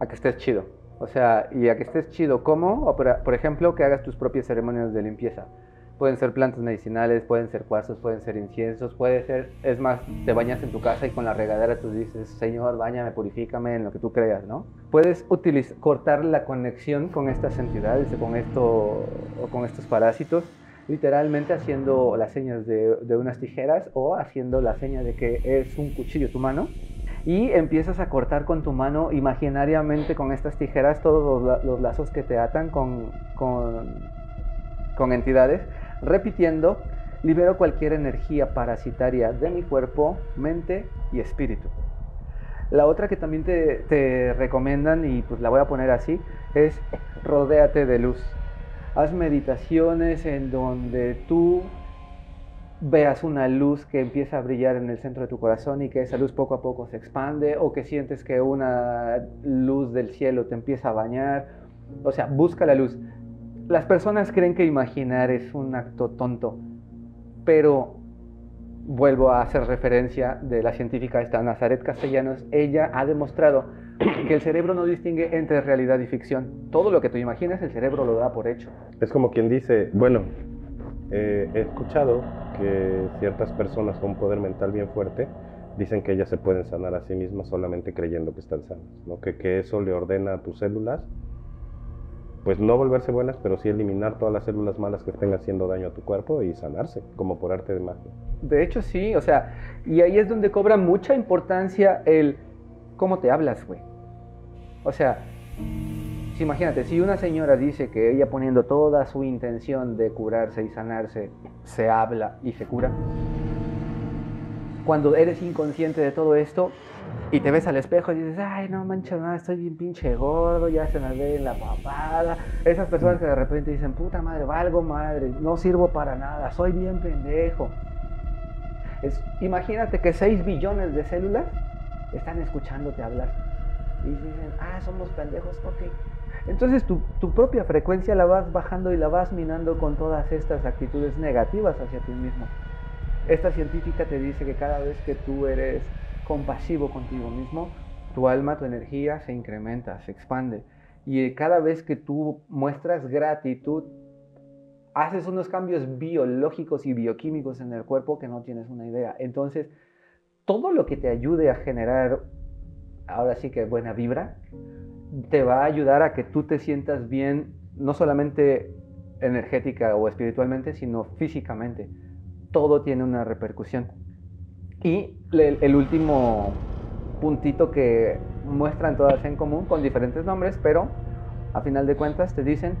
a que estés chido. O sea, y a que estés chido, ¿cómo? O por, por ejemplo, que hagas tus propias ceremonias de limpieza. Pueden ser plantas medicinales, pueden ser cuarzos, pueden ser inciensos, puede ser... Es más, te bañas en tu casa y con la regadera tú dices, Señor, báñame, purifícame, en lo que tú creas, ¿no? Puedes utilizar, cortar la conexión con estas entidades, con esto, o con estos parásitos, literalmente haciendo las señas de, de unas tijeras o haciendo la seña de que es un cuchillo tu mano y empiezas a cortar con tu mano imaginariamente con estas tijeras todos los, los lazos que te atan con, con, con entidades, repitiendo, libero cualquier energía parasitaria de mi cuerpo, mente y espíritu. La otra que también te, te recomiendan, y pues la voy a poner así, es rodéate de luz. Haz meditaciones en donde tú veas una luz que empieza a brillar en el centro de tu corazón y que esa luz poco a poco se expande, o que sientes que una luz del cielo te empieza a bañar. O sea, busca la luz. Las personas creen que imaginar es un acto tonto, pero vuelvo a hacer referencia de la científica esta, Nazareth Castellanos. Ella ha demostrado que el cerebro no distingue entre realidad y ficción. Todo lo que tú imaginas, el cerebro lo da por hecho. Es como quien dice, bueno, eh, he escuchado que ciertas personas con poder mental bien fuerte dicen que ellas se pueden sanar a sí mismas solamente creyendo que están sanas, ¿no? Que, que eso le ordena a tus células, pues no volverse buenas, pero sí eliminar todas las células malas que estén haciendo daño a tu cuerpo y sanarse, como por arte de magia. De hecho, sí, o sea, y ahí es donde cobra mucha importancia el... ¿Cómo te hablas, güey? O sea, si imagínate, si una señora dice que ella poniendo toda su intención de curarse y sanarse, se habla y se cura, cuando eres inconsciente de todo esto y te ves al espejo y dices, ay, no manches nada, estoy bien pinche gordo, ya se me ve en la papada, esas personas que de repente dicen, puta madre, valgo madre, no sirvo para nada, soy bien pendejo. Es, imagínate que seis billones de células están escuchándote hablar. y dicen, ah, son los pendejos, ok. Entonces tu, tu propia frecuencia la vas bajando y la vas minando con todas estas actitudes negativas hacia ti mismo. Esta científica te dice que cada vez que tú eres compasivo contigo mismo, tu alma, tu energía se incrementa, se expande. Y cada vez que tú muestras gratitud, haces unos cambios biológicos y bioquímicos en el cuerpo que no tienes una idea. Entonces, todo lo que te ayude a generar, ahora sí que buena vibra, te va a ayudar a que tú te sientas bien, no solamente energética o espiritualmente, sino físicamente. Todo tiene una repercusión. Y el, el último puntito que muestran todas en común, con diferentes nombres, pero a final de cuentas te dicen,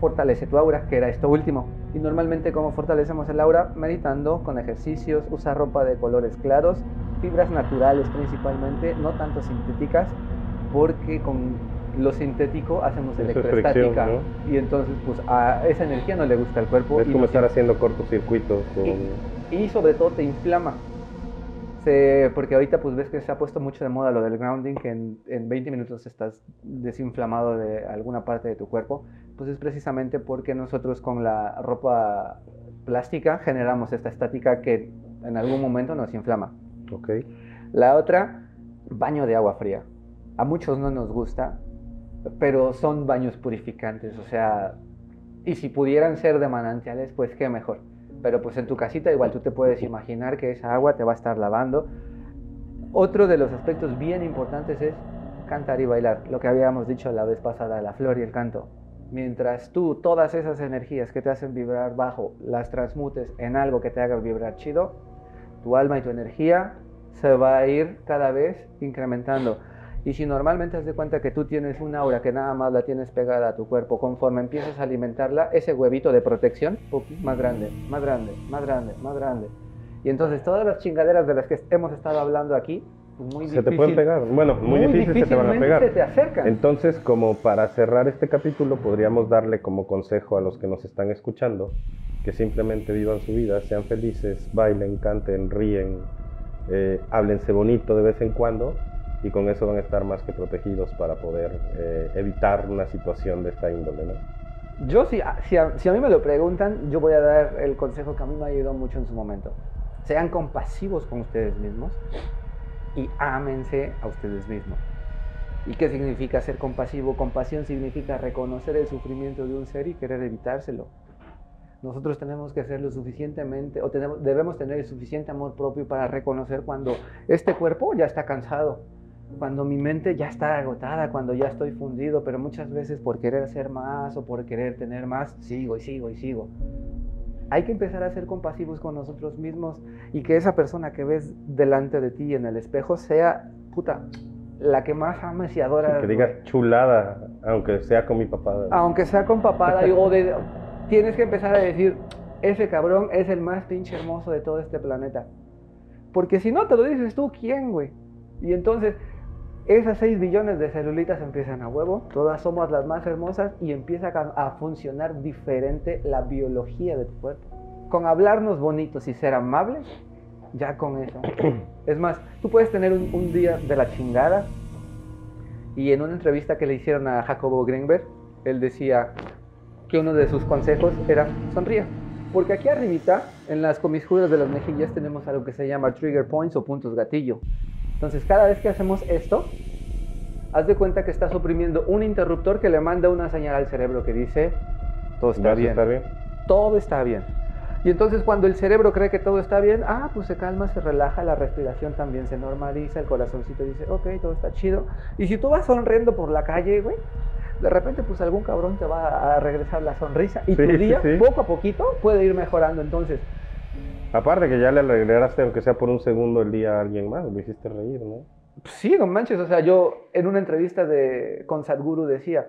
fortalece tu aura, que era esto último. Y normalmente, ¿cómo fortalecemos el aura? Meditando, con ejercicios, usar ropa de colores claros, fibras naturales principalmente, no tanto sintéticas, porque con lo sintético hacemos electroestática, fricción, ¿no? Y entonces pues a esa energía no le gusta al cuerpo. Es y como no estar tiene... haciendo cortocircuitos. O... Y, y sobre todo te inflama, se, porque ahorita pues ves que se ha puesto mucho de moda lo del grounding, que en, en veinte minutos estás desinflamado de alguna parte de tu cuerpo. Pues es precisamente porque nosotros con la ropa plástica generamos esta estática que en algún momento nos inflama. Okay. La otra, baño de agua fría. A muchos no nos gusta, pero son baños purificantes, o sea, y si pudieran ser de manantiales, pues qué mejor. Pero pues en tu casita igual tú te puedes imaginar que esa agua te va a estar lavando. Otro de los aspectos bien importantes es cantar y bailar, lo que habíamos dicho la vez pasada, la flor y el canto. Mientras tú todas esas energías que te hacen vibrar bajo las transmutes en algo que te haga vibrar chido, tu alma y tu energía se va a ir cada vez incrementando. Y si normalmente te das cuenta que tú tienes una aura que nada más la tienes pegada a tu cuerpo, conforme empiezas a alimentarla, ese huevito de protección, más grande, más grande, más grande, más grande. Y entonces todas las chingaderas de las que hemos estado hablando aquí, muy difícil, se te pueden pegar. Bueno, muy, muy difícil se te van a pegar. Se te acercan. Entonces, como para cerrar este capítulo, podríamos darle como consejo a los que nos están escuchando, que simplemente vivan su vida, sean felices, bailen, canten, ríen, eh, háblense bonito de vez en cuando. Y con eso van a estar más que protegidos para poder eh, evitar una situación de esta índole, ¿no? Yo, si a, si, a, si a mí me lo preguntan, yo voy a dar el consejo que a mí me ayudó mucho en su momento. Sean compasivos con ustedes mismos y ámense a ustedes mismos. ¿Y qué significa ser compasivo? Compasión significa reconocer el sufrimiento de un ser y querer evitárselo. Nosotros tenemos que hacerlo suficientemente, o tenemos, debemos tener el suficiente amor propio para reconocer cuando este cuerpo ya está cansado, cuando mi mente ya está agotada, cuando ya estoy fundido, pero muchas veces por querer hacer más o por querer tener más, sigo y sigo y sigo. Hay que empezar a ser compasivos con nosotros mismos y que esa persona que ves delante de ti en el espejo sea, puta, la que más ames y adoras. Que digas chulada, aunque sea con mi papada. Aunque sea con papada, digo, de, tienes que empezar a decir, ese cabrón es el más pinche hermoso de todo este planeta. Porque si no te lo dices tú, ¿quién, güey? Y entonces... esas seis billones de celulitas empiezan a huevo, todas somos las más hermosas y empieza a funcionar diferente la biología de tu cuerpo. Con hablarnos bonitos y ser amables, ya con eso. Es más, tú puedes tener un, un día de la chingada y en una entrevista que le hicieron a Jacobo Greenberg, él decía que uno de sus consejos era sonríe. Porque aquí arribita, en las comisuras de las mejillas, tenemos algo que se llama trigger points o puntos gatillo. Entonces, cada vez que hacemos esto, haz de cuenta que estás oprimiendo un interruptor que le manda una señal al cerebro que dice, todo está bien. Está bien. Todo está bien. Y entonces, cuando el cerebro cree que todo está bien, ah, pues se calma, se relaja, la respiración también se normaliza, el corazoncito dice, ok, todo está chido. Y si tú vas sonriendo por la calle, güey, de repente, pues algún cabrón te va a regresar la sonrisa y sí, tu día, sí, sí. poco a poquito, puede ir mejorando. Entonces... aparte que ya le alegraste, aunque sea por un segundo el día a alguien más, lo hiciste reír, ¿no? Sí, no manches, o sea, yo en una entrevista de, con Sadhguru decía,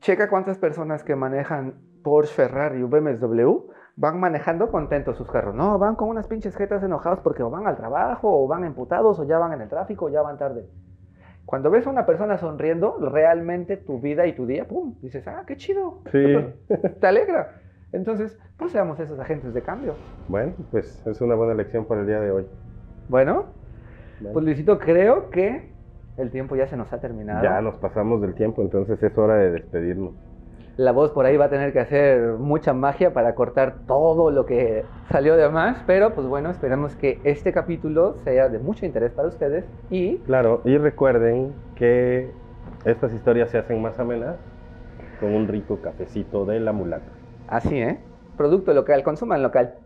checa cuántas personas que manejan Porsche, Ferrari o B M W van manejando contentos sus carros. No, van con unas pinches jetas enojados porque o van al trabajo, o van emputados, o ya van en el tráfico, o ya van tarde. Cuando ves a una persona sonriendo, realmente tu vida y tu día, pum, dices, ah, qué chido, sí. Te alegra. Entonces, pues seamos esos agentes de cambio. Bueno, pues es una buena lección para el día de hoy. Bueno, bueno. Pues Luisito, creo que El tiempo ya se nos ha terminado. Ya nos pasamos del tiempo, entonces es hora de despedirnos. La voz por ahí va a tener que hacer mucha magia para cortar todo lo que salió de más, pero pues bueno, esperamos que este capítulo sea de mucho interés para ustedes y... Claro, y recuerden que estas historias se hacen más amenas con un rico cafecito de la mulata. Así, ¿eh? Producto local, consuman local.